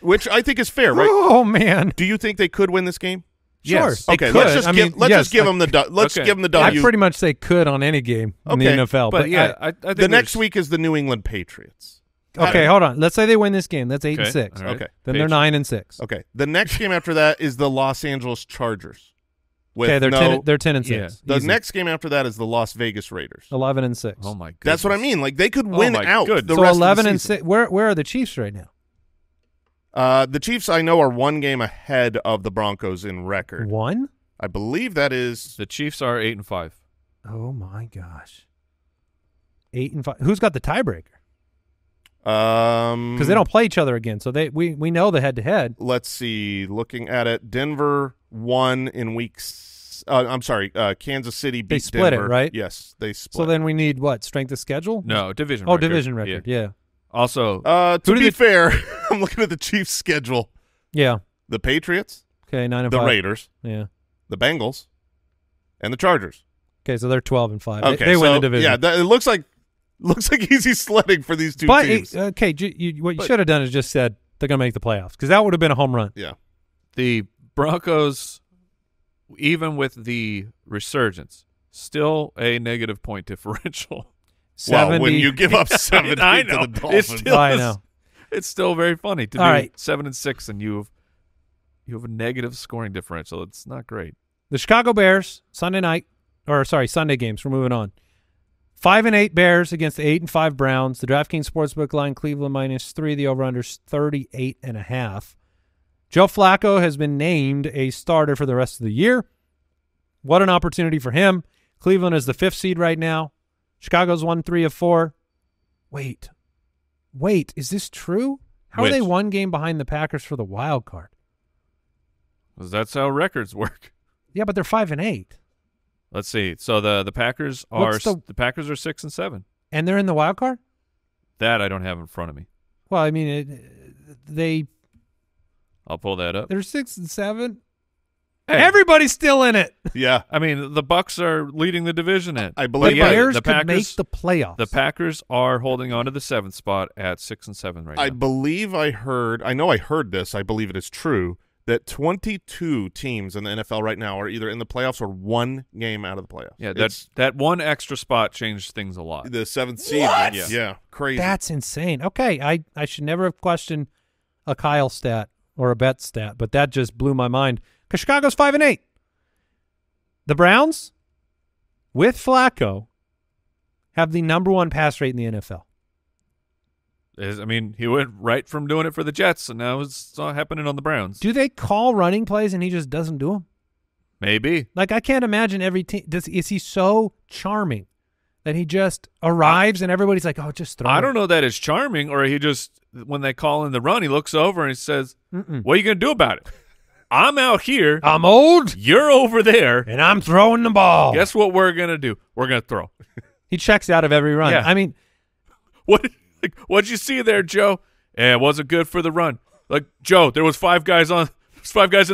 Which I think is fair, right? Oh man, do you think they could win this game? Yes. Sure. Okay. Let's just give them the W. I pretty much say could on any game in the NFL. But yeah, I think the next week is the New England Patriots. Okay, hold on. Let's say they win this game. That's 8-6. Right. Okay. Then they're 9-6. Okay. The next game after that is the Los Angeles Chargers. Okay, they're 10-6. Yeah. The next game after that is the Las Vegas Raiders. 11-6. Oh my god. That's what I mean. Like they could win out. The so rest 11-6. Where are the Chiefs right now? The Chiefs I know are 1 game ahead of the Broncos in record. 1? I believe that is. The Chiefs are 8-5. Oh my gosh. 8-5. Who's got the tiebreaker? Because they don't play each other again, so we know the head-to-head. Let's see. Looking at it, Denver won in weeks. I'm sorry, Kansas City beat Denver. They split it, right? Yes, they split. So then we need what? Strength of schedule? No, division. Oh, division record. Yeah. Also, to be fair, I'm looking at the Chiefs' schedule. Yeah. The Patriots. Okay, 9-5. The Raiders. Yeah. The Bengals, and the Chargers. Okay, so they're 12-5. Okay, they win the division. Yeah, it looks like easy sledding for these two teams. Okay, what you should have done is just said they're going to make the playoffs, because that would have been a home run. Yeah, the Broncos, even with the resurgence, still a negative point differential. 70. Well, when you give up 70 to the Dolphins, it's still very funny to be 7-6 and you have a negative scoring differential. It's not great. The Chicago Bears Sunday games. We're moving on. 5-8 Bears against the 8-5 Browns. The DraftKings Sportsbook line, Cleveland -3. The over/under's 38.5. Joe Flacco has been named a starter for the rest of the year. What an opportunity for him. Cleveland is the 5th seed right now. Chicago's won 3 of 4. Wait, is this true? How are they one game behind the Packers for the wild card? Because that's how records work. Yeah, but they're 5-8. Let's see. So the Packers are 6-7, and they're in the wild card. That I don't have in front of me. Well, I mean, I'll pull that up. They're 6-7. Hey. Everybody's still in it. Yeah, I mean the Bucs are leading the division. I believe the Packers could make the playoffs. The Packers are holding on to the 7th spot at 6-7 right now. I know I heard this. I believe it is true that 22 teams in the NFL right now are either in the playoffs or one game out of the playoffs. Yeah, that one extra spot changed things a lot. The 7th seed. Yeah, crazy. That's insane. Okay, I should never have questioned a Kyle stat or a bet stat, but that just blew my mind. Because Chicago's 5-8. The Browns, with Flacco, have the #1 pass rate in the NFL. I mean, he went right from doing it for the Jets, and now it's all happening on the Browns. Do they call running plays and he just doesn't do them? Maybe. Like, I can't imagine every team. Is he so charming that he just arrives and everybody's like, oh, just throw it? I don't know that it's charming, or he just, when they call in the run, he looks over and he says, what are you going to do about it? I'm out here. I'm old. You're over there. And I'm throwing the ball. Guess what we're going to do? We're going to throw. He checks out of every run. Yeah. I mean. What'd you see there, Joe? It wasn't good for the run. Like, Joe, there was 5 guys in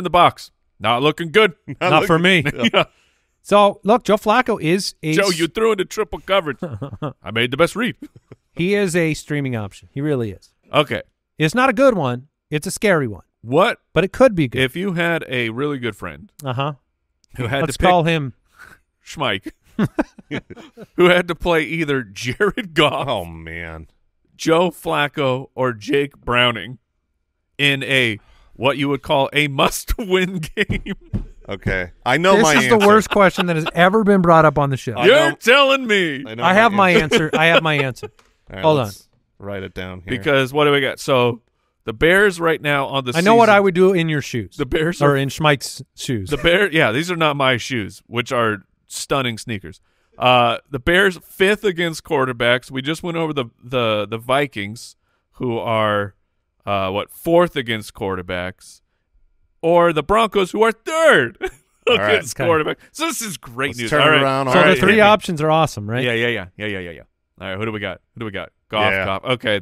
the box. Not looking good. Not for me. Yeah. So, look, Joe Flacco is a. Joe, you threw into triple coverage. I made the best read. He is a streaming option. He really is. Okay. It's not a good one. It's a scary one. What? But it could be good. If you had a really good friend, call him Schmike, who had to play either Jared Goff, Joe Flacco, or Jake Browning in a what you would call a must-win game. Okay, I know my answer. This is the worst question that has ever been brought up on the show. You're telling me. I have my answer. I have my answer. Right, hold on. Write it down here. Because what do we got? So. The Bears right now on the season. I know what I would do in your shoes. The Bears are in Schmike's shoes. The Bears, yeah, these are not my shoes, which are stunning sneakers. The Bears 5th against quarterbacks. We just went over the Vikings, who are 4th against quarterbacks, or the Broncos, who are 3rd against quarterbacks. So this is great news. Turn around. So the three options are awesome, right? Yeah. All right, who do we got? Goff. Yeah. Goff. Okay,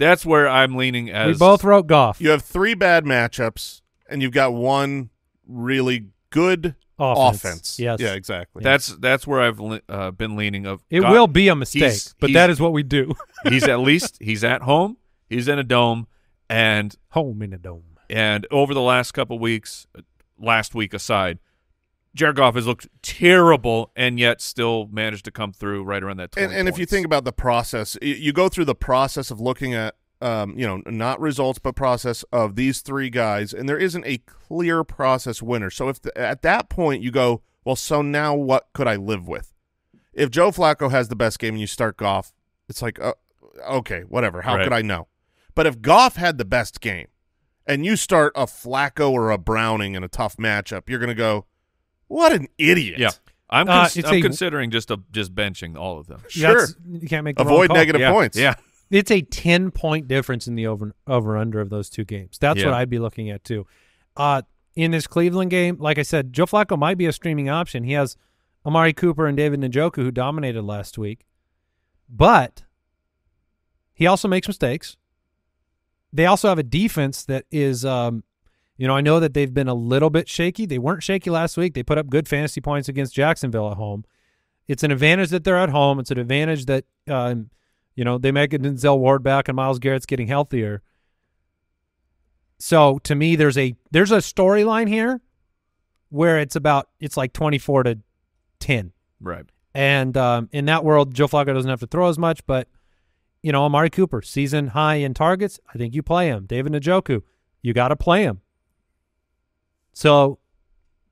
that's where I'm leaning as. We both wrote Goff. You have 3 bad matchups, and you've got 1 really good offense. Yes. Yeah, exactly. Yes. That's where I've been leaning. It will be a mistake, but that is what we do. He's at home. He's in a dome. And over the last couple weeks, last week aside, Jared Goff has looked terrible and yet still managed to come through right around that 20 and if you think about the process, you go through the process of looking at, not results, but process of these 3 guys, and there isn't a clear process winner. So if at that point you go, well, so now what could I live with? If Joe Flacco has the best game and you start Goff, it's like, okay, whatever. How could I know? But if Goff had the best game and you start a Flacco or a Browning in a tough matchup, you're going to go, what an idiot! Yeah, I'm considering just benching all of them. Sure, you can't make the avoid negative points. Yeah, it's a 10-point difference in the over/under of those 2 games. That's what I'd be looking at too. In this Cleveland game, like I said, Joe Flacco might be a streaming option. He has Amari Cooper and David Njoku, who dominated last week, but he also makes mistakes. They also have a defense that is. I know that they've been a little bit shaky. They weren't shaky last week. They put up good fantasy points against Jacksonville at home. It's an advantage that they're at home. It's an advantage that, you know, they might get Denzel Ward back and Myles Garrett's getting healthier. So to me, there's a storyline here where it's like 24-10. Right. And in that world, Joe Flacco doesn't have to throw as much, but, you know, Amari Cooper, season high in targets. I think you play him. David Njoku, you got to play him. So,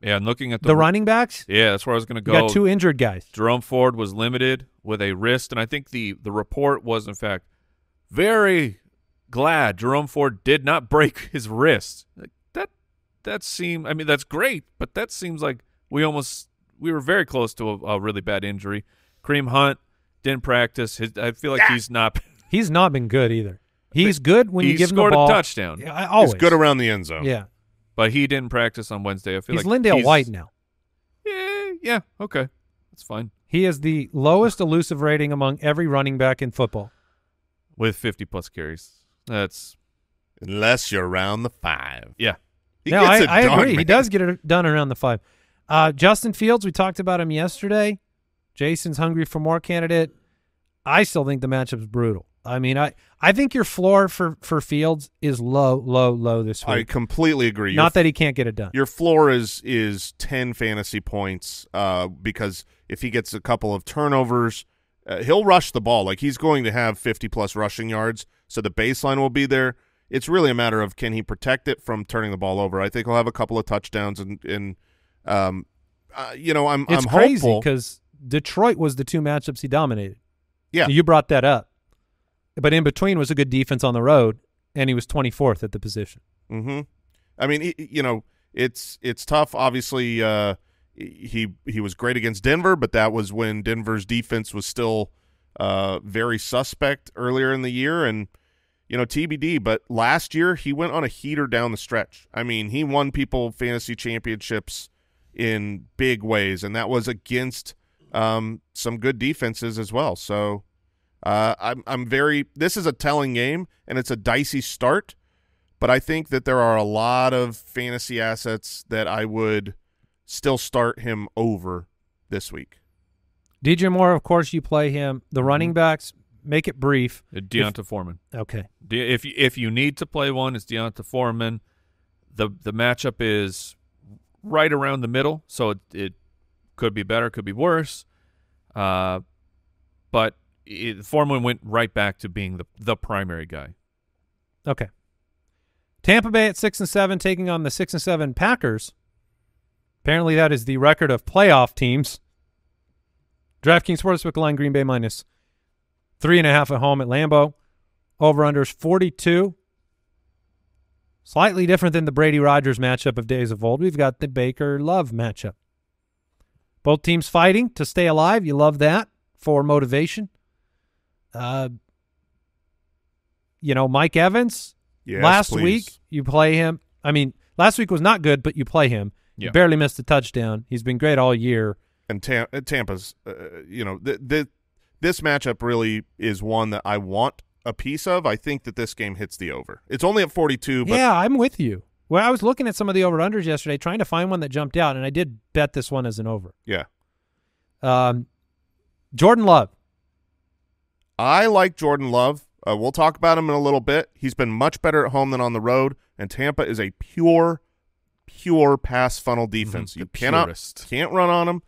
yeah, and looking at the running backs. Yeah, that's where I was going to go. You got two injured guys. Jerome Ford was limited with a wrist, and I think the report was, in fact, very glad Jerome Ford did not break his wrist. That seemed, I mean, that's great, but that seems like we were very close to a really bad injury. Kareem Hunt didn't practice. I feel like he's not been good either. He's good when you give him the ball. He scored a touchdown. Yeah, always. He's good around the end zone. Yeah. But he didn't practice on Wednesday. I feel like Lindale White now. Yeah, okay. That's fine. He is the lowest elusive rating among every running back in football. With 50-plus carries. That's – unless you're around the 5. Yeah. I agree. Man. He does get it done around the 5. Justin Fields, we talked about him yesterday. Jason's hungry for more candidate. I still think the matchup's brutal. I mean, I think your floor for Fields is low, low, low this week. I completely agree. Not that he can't get it done. Your floor is 10 fantasy points because if he gets a couple of turnovers, he'll rush the ball. Like, he's going to have 50-plus rushing yards, so the baseline will be there. It's really a matter of can he protect it from turning the ball over. I think he'll have a couple of touchdowns, and I'm hopeful. It's crazy because Detroit was the two matchups he dominated. Yeah. You brought that up. But in between was a good defense on the road, and he was 24th at the position. Mm-hmm. I mean, you know, it's tough. Obviously, he was great against Denver, but that was when Denver's defense was still very suspect earlier in the year, and, you know, TBD. But last year he went on a heater down the stretch. I mean, he won people fantasy championships in big ways, and that was against some good defenses as well. So. This is a telling game, and it's a dicey start, but I think that there are a lot of fantasy assets that I would still start him over this week. DJ Moore, of course, you play him. The running backs, make it brief. Deonta Foreman. Okay. If you need to play one, it's Deonta Foreman. The matchup is right around the middle, so it could be better, could be worse. But Foreman went right back to being the primary guy. Okay. Tampa Bay at 6-7, taking on the 6-7 Packers. Apparently, that is the record of playoff teams. DraftKings Sportsbook line: Green Bay minus 3.5 at home at Lambeau. Over/unders 42. Slightly different than the Brady Rodgers matchup of days of old. We've got the Baker Love matchup. Both teams fighting to stay alive. You love that for motivation. You know, Mike Evans, yes, last week you play him. I mean, last week was not good, but you play him. Yeah. You barely missed a touchdown. He's been great all year. And Tampa's, you know, this matchup really is one that I want a piece of. I think that this game hits the over. It's only at 42. But yeah, I'm with you. Well, I was looking at some of the over-unders yesterday, trying to find one that jumped out, and I did bet this one as an over. Yeah. Jordan Love. I like Jordan Love. We'll talk about him in a little bit. He's been much better at home than on the road, and Tampa is a pure pass funnel defense. You can't run on them,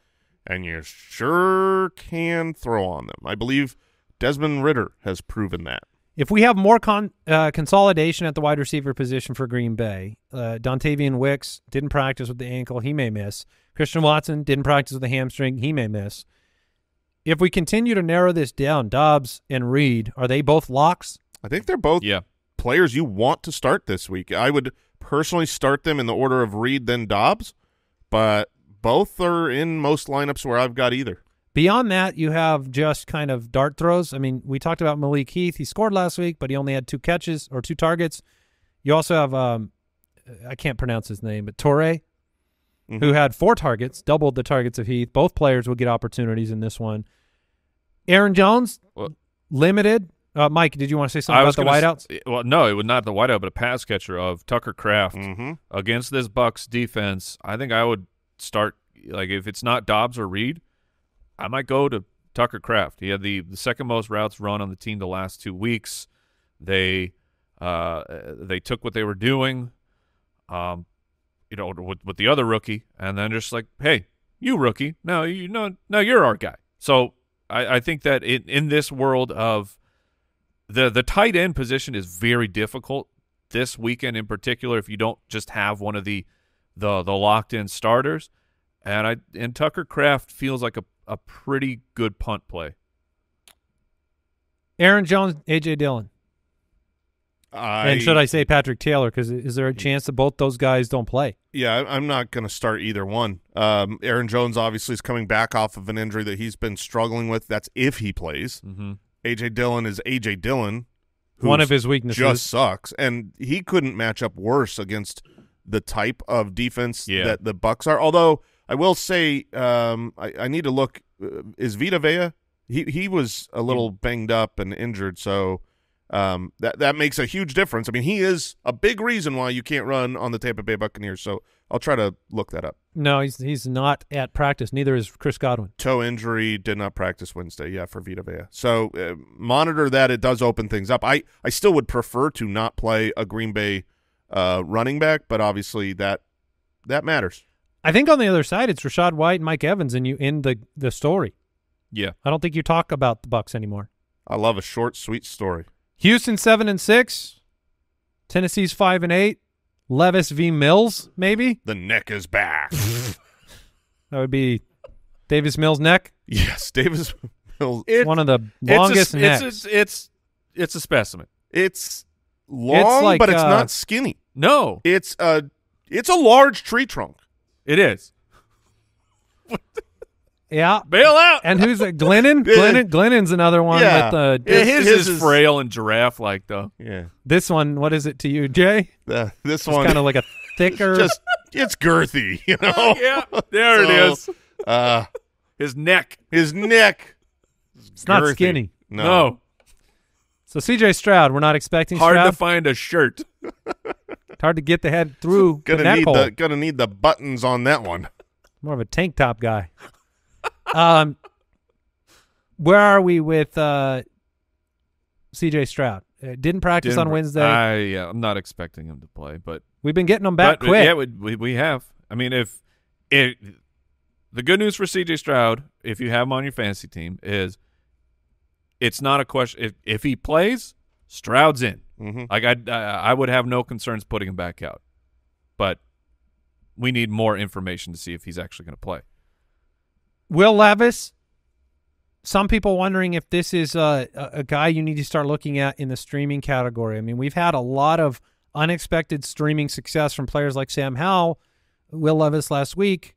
and you sure can throw on them. I believe Desmond Ridder has proven that. If we have more consolidation at the wide receiver position for Green Bay, Dontavian Wicks didn't practice with the ankle. He may miss. Christian Watson didn't practice with the hamstring. He may miss. If we continue to narrow this down, Dobbs and Reed, are they both locks? I think they're both players you want to start this week. I would personally start them in the order of Reed, then Dobbs, but both are in most lineups where I've got either. Beyond that, you have just kind of dart throws. I mean, we talked about Malik Heath. He scored last week, but he only had 2 catches or 2 targets. You also have, I can't pronounce his name, but Torrey, who had 4 targets, doubled the targets of Heath. Both players will get opportunities in this one. Aaron Jones, limited. Mike, did you want to say something about the wideouts? Well, no, it was not the wideout, but a pass catcher of Tucker Kraft against this Bucs defense. I think I would start, like, if it's not Dobbs or Reed, I might go to Tucker Kraft. He had the second most routes run on the team the last 2 weeks. They took what they were doing, with the other rookie, and then just like, hey, you rookie, now you're our guy. So I think that in this world of the tight end position is very difficult this weekend in particular if you don't just have one of the locked in starters. And Tucker Kraft feels like a pretty good punt play. Aaron Jones, A.J. Dillon. And should I say Patrick Taylor? Because is there a chance that both those guys don't play? Yeah, I'm not going to start either one. Aaron Jones obviously is coming back off of an injury that he's been struggling with. That's if he plays. Mm-hmm. A.J. Dillon is A.J. Dillon. One of his weaknesses. Just sucks. And he couldn't match up worse against the type of defense that the Bucs are. Although I will say I need to look. Is Vita Vea? He was a little banged up and injured, so – that makes a huge difference. I mean, he is a big reason why you can't run on the Tampa Bay Buccaneers, so I'll try to look that up. No, he's not at practice. Neither is Chris Godwin. Toe injury, did not practice Wednesday, for Vita Vea. So monitor that. It does open things up. I still would prefer to not play a Green Bay running back, but obviously that matters. I think on the other side, it's Rachaad White and Mike Evans, and you end the story. Yeah. I don't think you talk about the Bucs anymore. I love a short, sweet story. Houston 7-6, Tennessee's 5-8. Levis v. Mills, maybe. The neck is back. That would be Davis Mills' neck. Yes, Davis Mills. One of the longest necks. It's a specimen. It's long, but it's not skinny. No, it's a large tree trunk. It is. Yeah, bail out. And who's it? Glennon? Glennon's another one. Yeah. His is frail and giraffe-like though. Yeah. This one, what is it to you, Jay? This one kind of like a thicker. It's girthy, you know. Yeah, there it is. His neck. It's girthy. Not skinny. No. So C.J. Stroud, we're not expecting. Hard to find a shirt. It's hard to get the head through. Gonna need the buttons on that one. More of a tank top guy. Where are we with C.J. Stroud? Didn't practice on Wednesday. I'm not expecting him to play, but we've been getting him back quick. Yeah, we have. I mean, the good news for C.J. Stroud, if you have him on your fantasy team, is it's not a question. If he plays, Stroud's in. Mm-hmm. Like I would have no concerns putting him back out, but we need more information to see if he's actually going to play. Will Levis, some people wondering if this is a guy you need to start looking at in the streaming category. I mean, we've had a lot of unexpected streaming success from players like Sam Howell. Will Levis last week,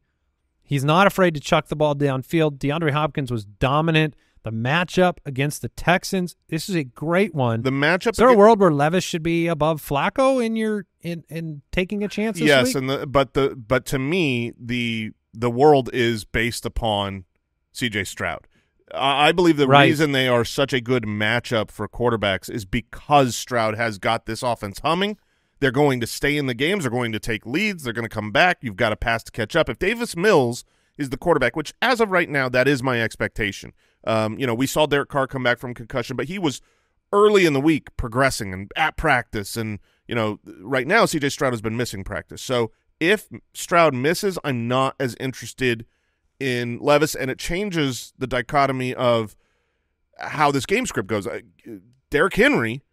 he's not afraid to chuck the ball downfield. DeAndre Hopkins was dominant. The matchup against the Texans, this is a great one. The matchup. Is there a world where Levis should be above Flacco in taking a chance this week? Yes, but to me, the world is based upon C.J. Stroud. I believe the reason they are such a good matchup for quarterbacks is because Stroud has got this offense humming. They're going to stay in the games. They're going to take leads. They're going to come back. You've got a pass to catch up. If Davis Mills is the quarterback, which as of right now, that is my expectation. We saw Derek Carr come back from concussion, but he was early in the week progressing and at practice. And, right now C.J. Stroud has been missing practice. So, if Stroud misses, I'm not as interested in Levis, and it changes the dichotomy of how this game script goes. Derrick Henry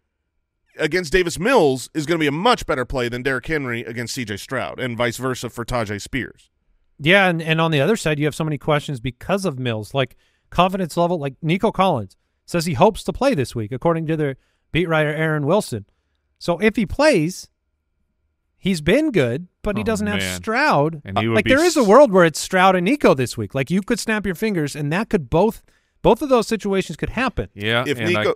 against Davis Mills is going to be a much better play than Derrick Henry against C.J. Stroud, and vice versa for Tajay Spears. Yeah, and on the other side, you have so many questions because of Mills, like confidence level, like Nico Collins says he hopes to play this week, according to their beat writer Aaron Wilson. So if he plays, he's been good, but he doesn't have Stroud. And there is a world where it's Stroud and Nico this week. Like you could snap your fingers, and that could both of those situations could happen. Yeah, if Nico,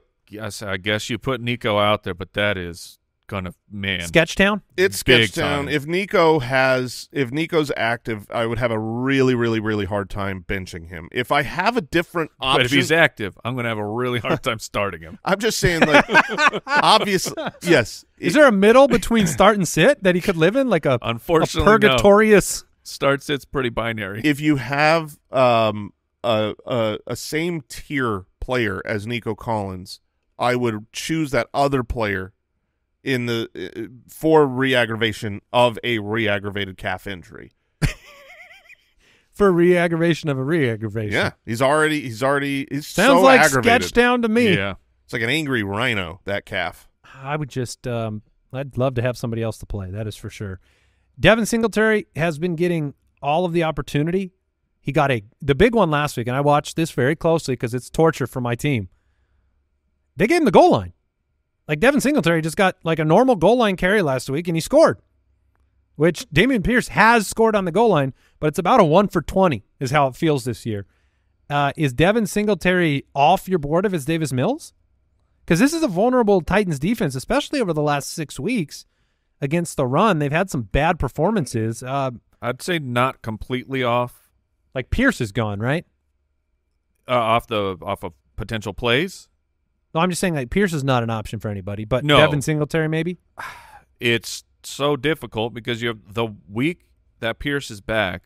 I guess you put Nico out there, but that is gonna Sketchtown. It's Sketchtown. If Nico's active, I would have a really, really, really hard time benching him. If I have a different option, but if he's active, I'm gonna have a really hard time starting him. I'm just saying, like, obviously, yes. Is there a middle between start and sit that he could live in, like a purgatorious? No. Start sit's pretty binary. If you have a same tier player as Nico Collins, I would choose that other player in the for reaggravation of a reaggravated calf injury. For reaggravation of a reaggravation. Yeah, he's sounds so like aggravated. Sketchdown to me. Yeah, it's like an angry rhino, that calf. I would just I'd love to have somebody else to play. That is for sure. Devin Singletary has been getting all of the opportunity. He got the big one last week, and I watched this very closely because it's torture for my team. They gave him the goal line. Like, Devin Singletary just got like a normal goal line carry last week, and he scored, which Dameon Pierce has scored on the goal line, but it's about a 1 for 20 is how it feels this year. Is Devin Singletary off your board if it's Davis Mills? Because this is a vulnerable Titans defense, especially over the last 6 weeks against the run. They've had some bad performances. I'd say not completely off. Like, Pierce is gone, right? Off of potential plays. No, I'm just saying, like, Pierce is not an option for anybody, but no. Devin Singletary maybe? It's so difficult because you have the week that Pierce is back,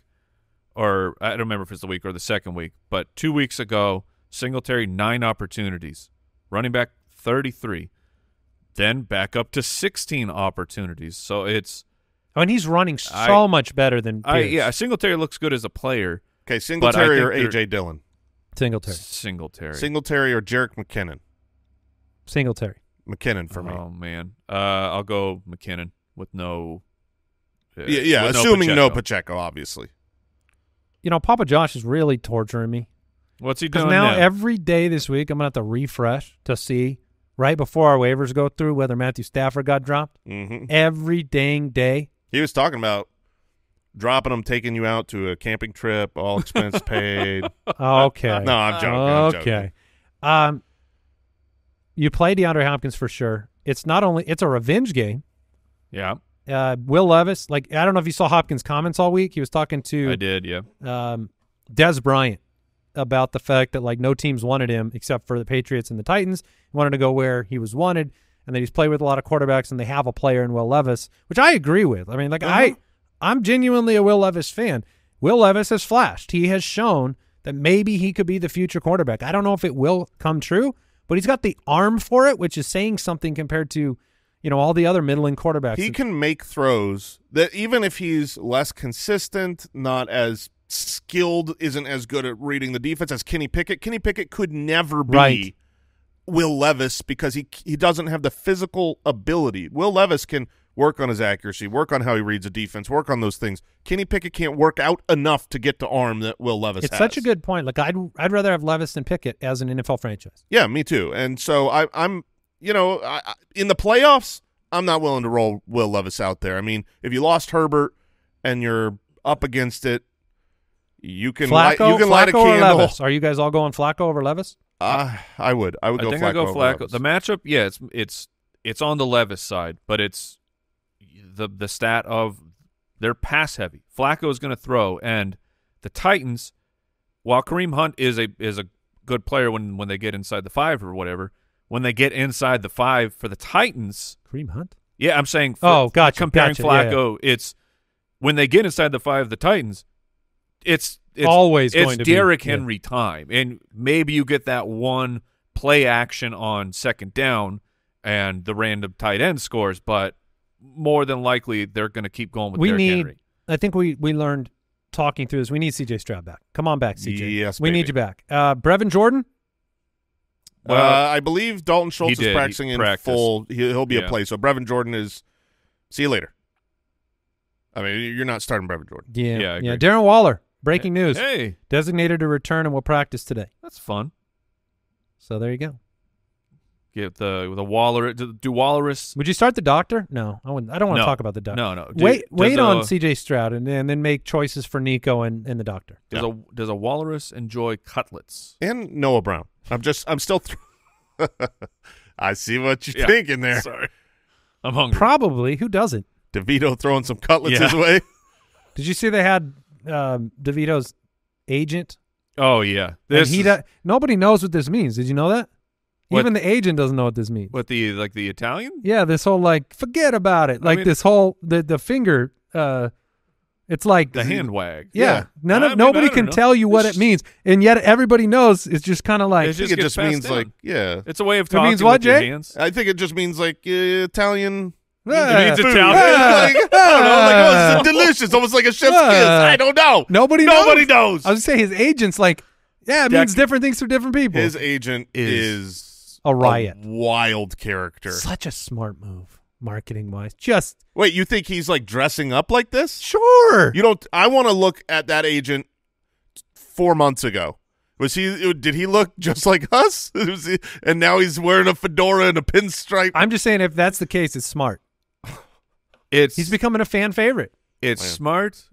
or I don't remember if it's the week or the second week, but 2 weeks ago, Singletary, 9 opportunities. Running back, 33. Then back up to 16 opportunities. So it's – and he's running so much better than Pierce. Yeah, Singletary looks good as a player. Okay, Singletary or A.J. Dillon? Singletary. Singletary or Jerick McKinnon? Singletary. McKinnon for me. Oh, man. I'll go McKinnon with no yeah, assuming no Pacheco, obviously. You know, Papa Josh is really torturing me. What's he doing now? Every day this week, I'm going to have to refresh to see right before our waivers go through whether Matthew Stafford got dropped. Mm-hmm. Every dang day. He was talking about dropping him, taking you out to a camping trip, all expense paid. Okay. No, I'm joking. Okay. You play DeAndre Hopkins for sure. It's a revenge game. Yeah. Will Levis, like, I don't know if you saw Hopkins' comments all week. He was talking to Dez Bryant about the fact that, like, no teams wanted him except for the Patriots and the Titans. He wanted to go where he was wanted, and that he's played with a lot of quarterbacks, and they have a player in Will Levis, which I agree with. I mean, like, I'm genuinely a Will Levis fan. Will Levis has flashed. He has shown that maybe he could be the future quarterback. I don't know if it will come true, but he's got the arm for it, which is saying something compared to, you know, all the other middling quarterbacks. He can make throws that even if he's less consistent, not as skilled, isn't as good at reading the defense as Kenny Pickett. Kenny Pickett could never be Will Levis because he doesn't have the physical ability. Will Levis can work on his accuracy, work on how he reads a defense, work on those things. Kenny Pickett can't work out enough to get the arm that Will Levis has. It's such a good point. Like, I'd rather have Levis than Pickett as an NFL franchise. Yeah, me too. And so I'm – you know, in the playoffs, I'm not willing to roll Will Levis out there. I mean, if you lost Herbert and you're up against it, you can light a candle. Levis. Are you guys all going Flacco over Levis? I would go Flacco. Levis. The matchup, yeah, it's on the Levis side, but it's the stat of they're pass heavy. Flacco is going to throw, and the Titans, while Kareem Hunt is a good player when they get inside the 5 or whatever. When they get inside the 5 for the Titans. Kareem Hunt? Yeah, I'm saying comparing Flacco, it's when they get inside the 5 of the Titans, it's always going to be Derrick Henry time. And maybe you get that one play action on second down and the random tight end scores, but more than likely they're going to keep going with Derrick Henry. I think we learned talking through this, we need C.J. Stroud back. Come on back, C.J. Yes, we need you back. Brevin Jordan? Well, I believe Dalton Schultz is practicing in full. He'll be a play. So Brevin Jordan is – see you later. I mean, you're not starting Brevin Jordan. Yeah. Darren Waller, breaking news. Hey. Designated to return and will practice today. That's fun. So there you go. Get the Waller – do Wallerists – would you start the doctor? No. I don't want to talk about the doctor. No. Wait on C.J. Stroud and then make choices for Nico and the doctor. Does a Wallerist enjoy cutlets? And Noah Brown. I'm still. I see what you're thinking there. Sorry, I'm hungry. Probably. Who doesn't? DeVito throwing some cutlets his way. Did you see they had DeVito's agent? Oh yeah. Nobody knows what this means. Did you know that? What? Even the agent doesn't know what this means. What the Italian? Yeah. This whole forget about it. This whole the finger It's like the hand wag. Yeah. Nobody can tell you what it means. And yet everybody knows. It's just kind of like, I think it just means like, yeah. It's a way of talking with your hands. I think it just means like Italian. It means Italian. Like, I don't know. Like, oh, it's delicious. Almost like a chef's kiss. I don't know. Nobody knows. I was going to say his agent's like, yeah, it means different things for different people. His agent is a riot. A wild character. Such a smart move. Marketing wise, just wait. You think he's like dressing up like this? Sure. You don't. I want to look at that agent 4 months ago. Was he? Did he look just like us? And now he's wearing a fedora and a pinstripe. I'm just saying, if that's the case, it's smart. He's becoming a fan favorite. It's smart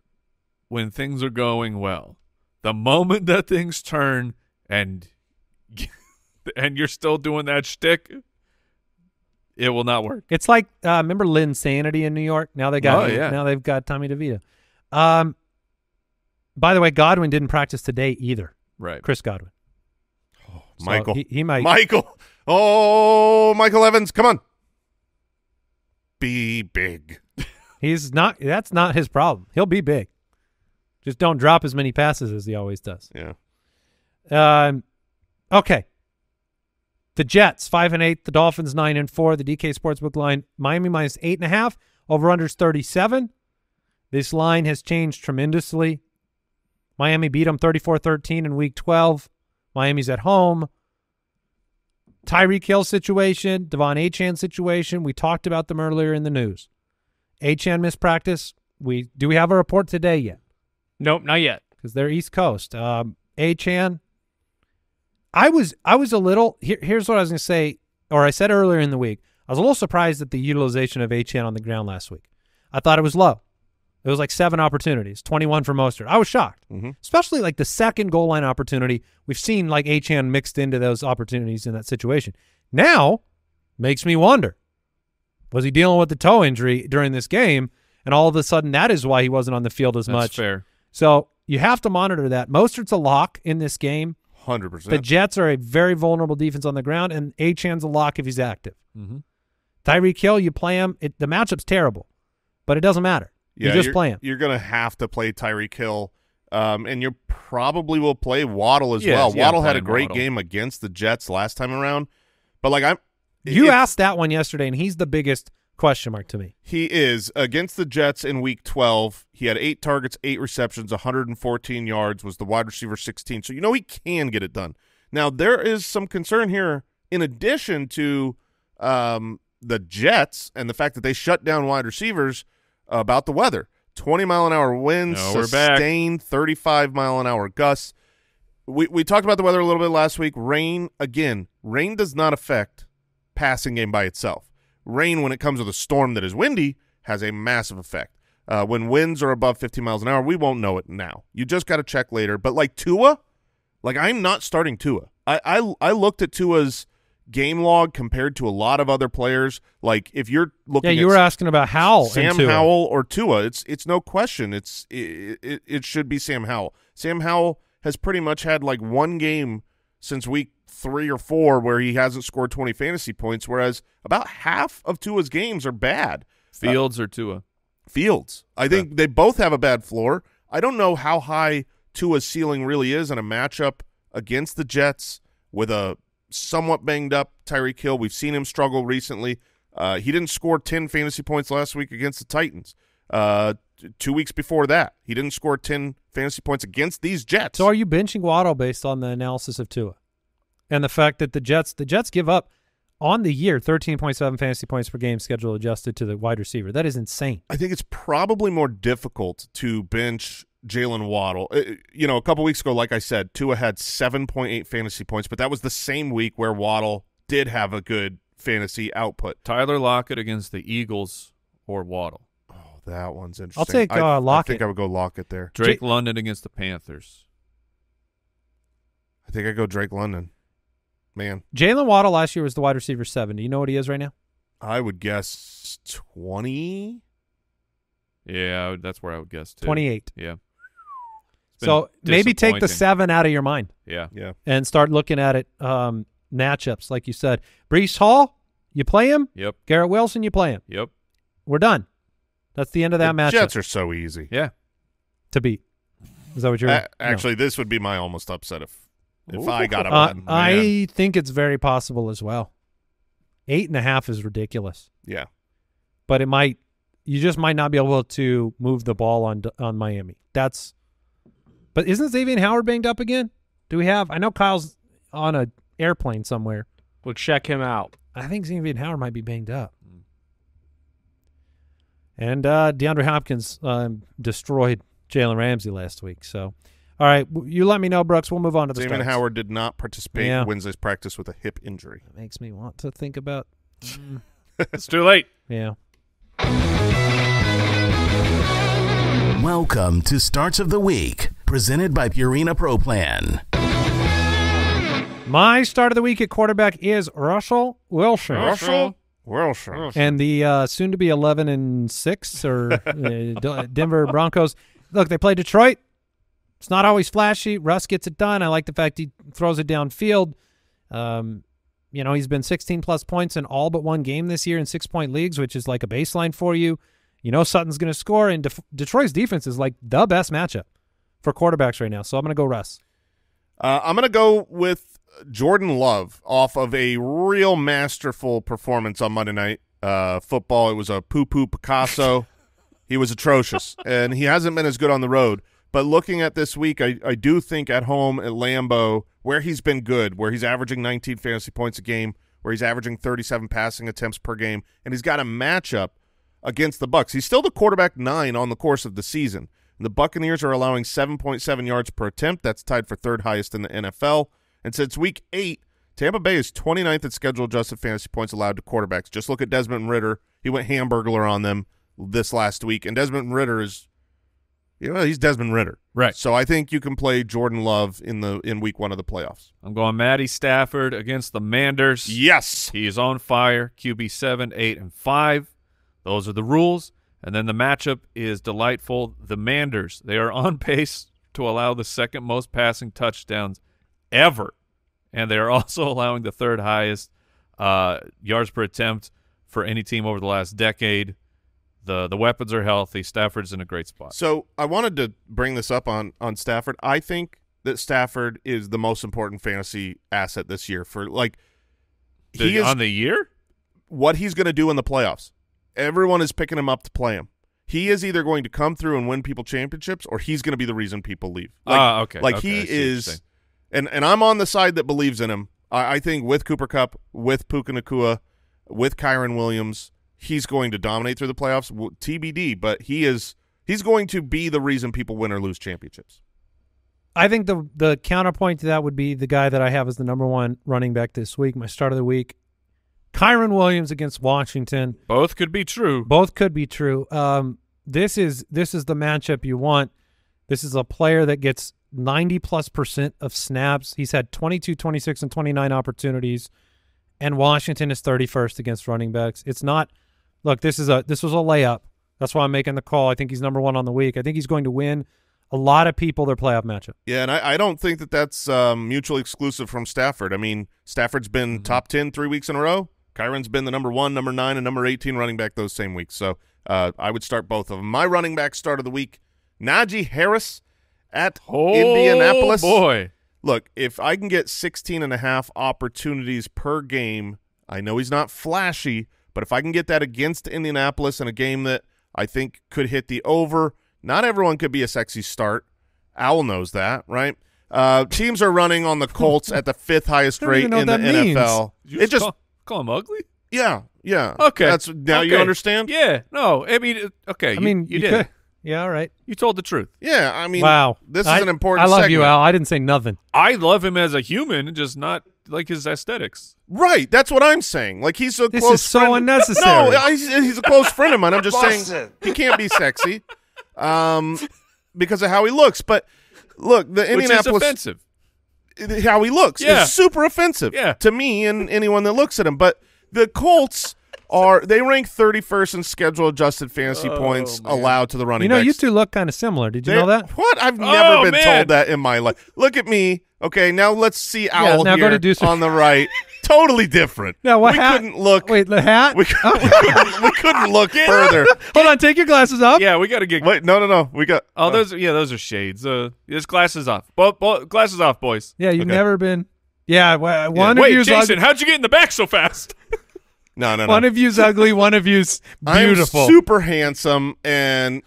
when things are going well. The moment that things turn and you're still doing that shtick, it will not work. It's like remember Lynn Sanity in New York. Now they've got Tommy DeVito. By the way, Godwin didn't practice today either. Right, Chris Godwin. Oh, so Michael, he might. Michael, oh, Michael Evans, come on, be big. He's not. That's not his problem. He'll be big. Just don't drop as many passes as he always does. Yeah. Okay. The Jets 5-8, the Dolphins 9-4. The DK Sportsbook line: Miami minus 8.5. Over/under is 37. This line has changed tremendously. Miami beat them 34-13 in Week 12. Miami's at home. Tyreek Hill situation, Devon Achane situation. We talked about them earlier in the news. Achane missed practice. Do we have a report today yet? Nope, not yet, because they're East Coast. Achane. I was a little here's what I was going to say, or I said earlier in the week, I was a little surprised at the utilization of Achane on the ground last week. I thought it was low. It was like 7 opportunities, 21 for Mostert. I was shocked, especially like the second goal line opportunity. We've seen like Achane mixed into those opportunities in that situation. Now, makes me wonder, was he dealing with the toe injury during this game, and all of a sudden that is why he wasn't on the field as much? That's fair. So you have to monitor that. Mostert's a lock in this game. 100%. The Jets are a very vulnerable defense on the ground, and Achane's a lock if he's active. Tyreek Hill, you play him. The matchup's terrible, but it doesn't matter. Yeah, you just play him. You're going to have to play Tyreek Hill, and you probably will play Waddle as well. Yeah, Waddle had a great game against the Jets last time around, but like you asked that one yesterday, and he's the biggest question mark to me. He is. Against the Jets in Week 12, he had 8 targets, 8 receptions, 114 yards, was the wide receiver 16. So, you know, he can get it done. Now, there is some concern here in addition to the Jets and the fact that they shut down wide receivers about the weather. 20-mile-an-hour winds, sustained 35-mile-an-hour gusts. We talked about the weather a little bit last week. Rain, again, rain does not affect passing game by itself. Rain, when it comes with a storm that is windy, has a massive effect. When winds are above 15 miles an hour, we won't know it now. You just got to check later. But like Tua, like I'm not starting Tua. I looked at Tua's game log compared to a lot of other players. Like if you're looking, you were asking about Howell, Sam Howell or Tua. It's no question. It should be Sam Howell. Sam Howell has pretty much had like one game since week 3 or 4 where he hasn't scored 20 fantasy points, whereas about half of Tua's games are bad. Fields or Tua? Fields. I think they both have a bad floor. I don't know how high Tua's ceiling really is in a matchup against the Jets with a somewhat banged-up Tyreek Hill. We've seen him struggle recently. He didn't score 10 fantasy points last week against the Titans. 2 weeks before that, he didn't score 10 fantasy points against these Jets. So are you benching Waddle based on the analysis of Tua? And the fact that the Jets give up on the year 13.7 fantasy points per game, schedule adjusted, to the wide receiver. That is insane. I think it's probably more difficult to bench Jaylen Waddle. You know, a couple weeks ago, like I said, Tua had 7.8 fantasy points, but that was the same week where Waddle did have a good fantasy output. Tyler Lockett against the Eagles or Waddle. Oh, that one's interesting. I'll take Lockett. I think I would go Lockett there. Drake London against the Panthers. I think I go Drake London. Man, Jaylen Waddle last year was the wide receiver 7. Do you know what he is right now? I would guess 20. Yeah, that's where I would guess too. 28. Yeah. So maybe take the 7 out of your mind. Yeah. And start looking at it matchups, like you said. Breece Hall, you play him. Yep. Garrett Wilson, you play him. Yep. We're done. That's the end of that matchup. Jets are so easy. Yeah. to beat. Is that what you're actually? No. This would be my almost upset if I got a one. I think it's very possible as well. 8.5 is ridiculous. Yeah, but it might. You just might not be able to move the ball on Miami. That's. But isn't Xavier Howard banged up again? Do we have? I know Kyle's on an airplane somewhere. We'll check him out. I think Xavier Howard might be banged up. And DeAndre Hopkins destroyed Jalen Ramsey last week. So, all right, you let me know, Brooks. We'll move on to the Xavier Howard did not participate in Wednesday's practice with a hip injury. That makes me want to think about. It's too late. Yeah. Welcome to Starts of the Week, presented by Purina Pro Plan. My start of the week at quarterback is Russell Wilson. Russell Wilson. And the soon-to-be 11-6 or Denver Broncos. Look, they play Detroit. It's not always flashy. Russ gets it done. I like the fact he throws it downfield. You know, he's been 16-plus points in all but one game this year in 6-point leagues, which is like a baseline for you. You know Sutton's going to score, and Detroit's defense is like the best matchup for quarterbacks right now. So I'm going to go Russ. I'm going to go with Jordan Love off of a real masterful performance on Monday Night Football. It was a poo-poo Picasso. He was atrocious, and he hasn't been as good on the road. But looking at this week, I do think at home at Lambeau, where he's been good, where he's averaging 19 fantasy points a game, where he's averaging 37 passing attempts per game, and he's got a matchup against the Bucs. He's still the quarterback 9 on the course of the season. The Buccaneers are allowing 7.7 yards per attempt. That's tied for third highest in the NFL. And since week 8, Tampa Bay is 29th at schedule-adjusted fantasy points allowed to quarterbacks. Just look at Desmond Ridder. He went hamburglar on them this last week. And Desmond Ridder is, you know, he's Desmond Ridder. Right. So I think you can play Jordan Love in week 1 of the playoffs. I'm going Matty Stafford against the Manders. Yes. He is on fire. QB 7, 8, and 5. Those are the rules. And then the matchup is delightful. The Manders, they are on pace to allow the second most passing touchdowns ever, and they are also allowing the third highest yards per attempt for any team over the last decade. The weapons are healthy. Stafford's in a great spot. So I wanted to bring this up on Stafford. I think that Stafford is the most important fantasy asset this year for like he is, on the year what he's going to do in the playoffs. Everyone is picking him up to play him. He is either going to come through and win people championships, or he's going to be the reason people leave. Like, okay, he is. And I'm on the side that believes in him. I think with Cooper Kupp, with Puka Nacua, with Kyren Williams, he's going to dominate through the playoffs. TBD, but he's going to be the reason people win or lose championships. I think the counterpoint to that would be the guy that I have as the number 1 running back this week, my start of the week, Kyren Williams against Washington. Both could be true. Both could be true. This is the matchup you want. This is a player that gets 90+% of snaps. He's had 22, 26, and 29 opportunities, and Washington is 31st against running backs. It's not. Look, this was a layup. That's why I'm making the call. I think he's number 1 on the week. I think he's going to win a lot of people their playoff matchup. Yeah, and I don't think that's mutually exclusive from Stafford. I mean, Stafford's been top 10 3 weeks in a row. Kyron's been the number 1, number 9, and number 18 running back those same weeks. So I would start both of them. My running back start of the week, Najee Harris. At Indianapolis. Boy. Look, if I can get 16.5 opportunities per game, I know he's not flashy, but if I can get that against Indianapolis in a game that I think could hit the over, not everyone could be a sexy start. Owl knows that, right? Teams are running on the Colts at the 5th highest rate in the NFL. It just call him ugly? Yeah, yeah. Okay. You understand? Yeah. No, I mean, okay. I mean, you did. Yeah, all right. You told the truth. Yeah, I mean, wow. This is an important segment. I love you, Al. I didn't say nothing. I love him as a human, just not like his aesthetics. Right. That's what I'm saying. Like, he's a close friend. This is so unnecessary. No, he's a close friend of mine. I'm just saying he can't be sexy because of how he looks. But, look, the Indianapolis – which is offensive. How he looks is super offensive to me and anyone that looks at him. But the Colts – they rank 31st in schedule-adjusted fantasy points allowed to the running backs. You two look kind of similar. Did you know that? What? I've never been told that in my life. Look at me. Okay, now let's see Owl here on the right Totally different. Now, what hat? We couldn't look. Wait, the hat? We couldn't look further. Hold on, take your glasses off. Yeah, we got to get. Wait, no. We got. Oh, those. Yeah, those are shades. There's glasses off. Glasses off, boys. Yeah, you've never been. Yeah, one. Yeah. Wait, of Jason, how'd you get in the back so fast? No. One of you's ugly. One of you's beautiful. I'm super handsome, and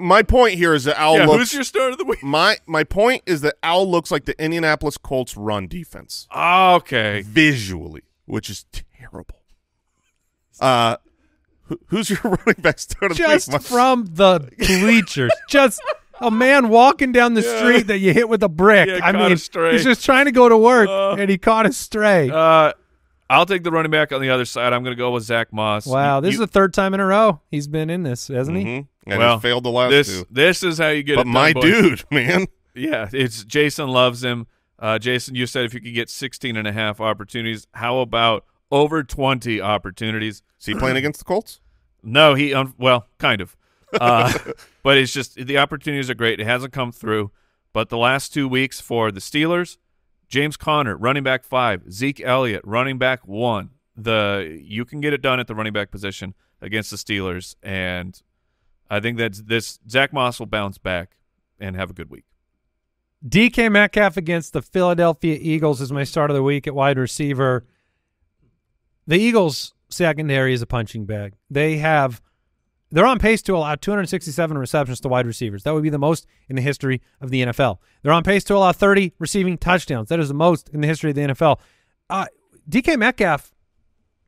my point here is that Al. Yeah, looks, who's your start of the week? My point is that Al looks like the Indianapolis Colts run defense. Oh, okay, visually, which is terrible. Who's your running back start of the week? Just from the bleachers, just. A man walking down the street that you hit with a brick. Yeah, I mean, he's just trying to go to work, and he caught a stray. I'll take the running back on the other side. I'm going to go with Zach Moss. Wow, this is the third time in a row he's been in this, hasn't he? And he's failed the last two. This is how you get it done, my boys. Dude, man. Yeah, it's Jason loves him. Jason, you said if you could get 16.5 opportunities, how about over 20 opportunities? Is he playing against the Colts? No, he well, kind of. But it's just the opportunities are great. It hasn't come through. But the last 2 weeks for the Steelers, James Conner, running back 5, Zeke Elliott, running back 1. You can get it done at the running back position against the Steelers, and I think that this Zach Moss will bounce back and have a good week. DK Metcalf against the Philadelphia Eagles is my start of the week at wide receiver. The Eagles secondary is a punching bag. They're on pace to allow 267 receptions to wide receivers. That would be the most in the history of the NFL. They're on pace to allow 30 receiving touchdowns. That is the most in the history of the NFL. DK Metcalf,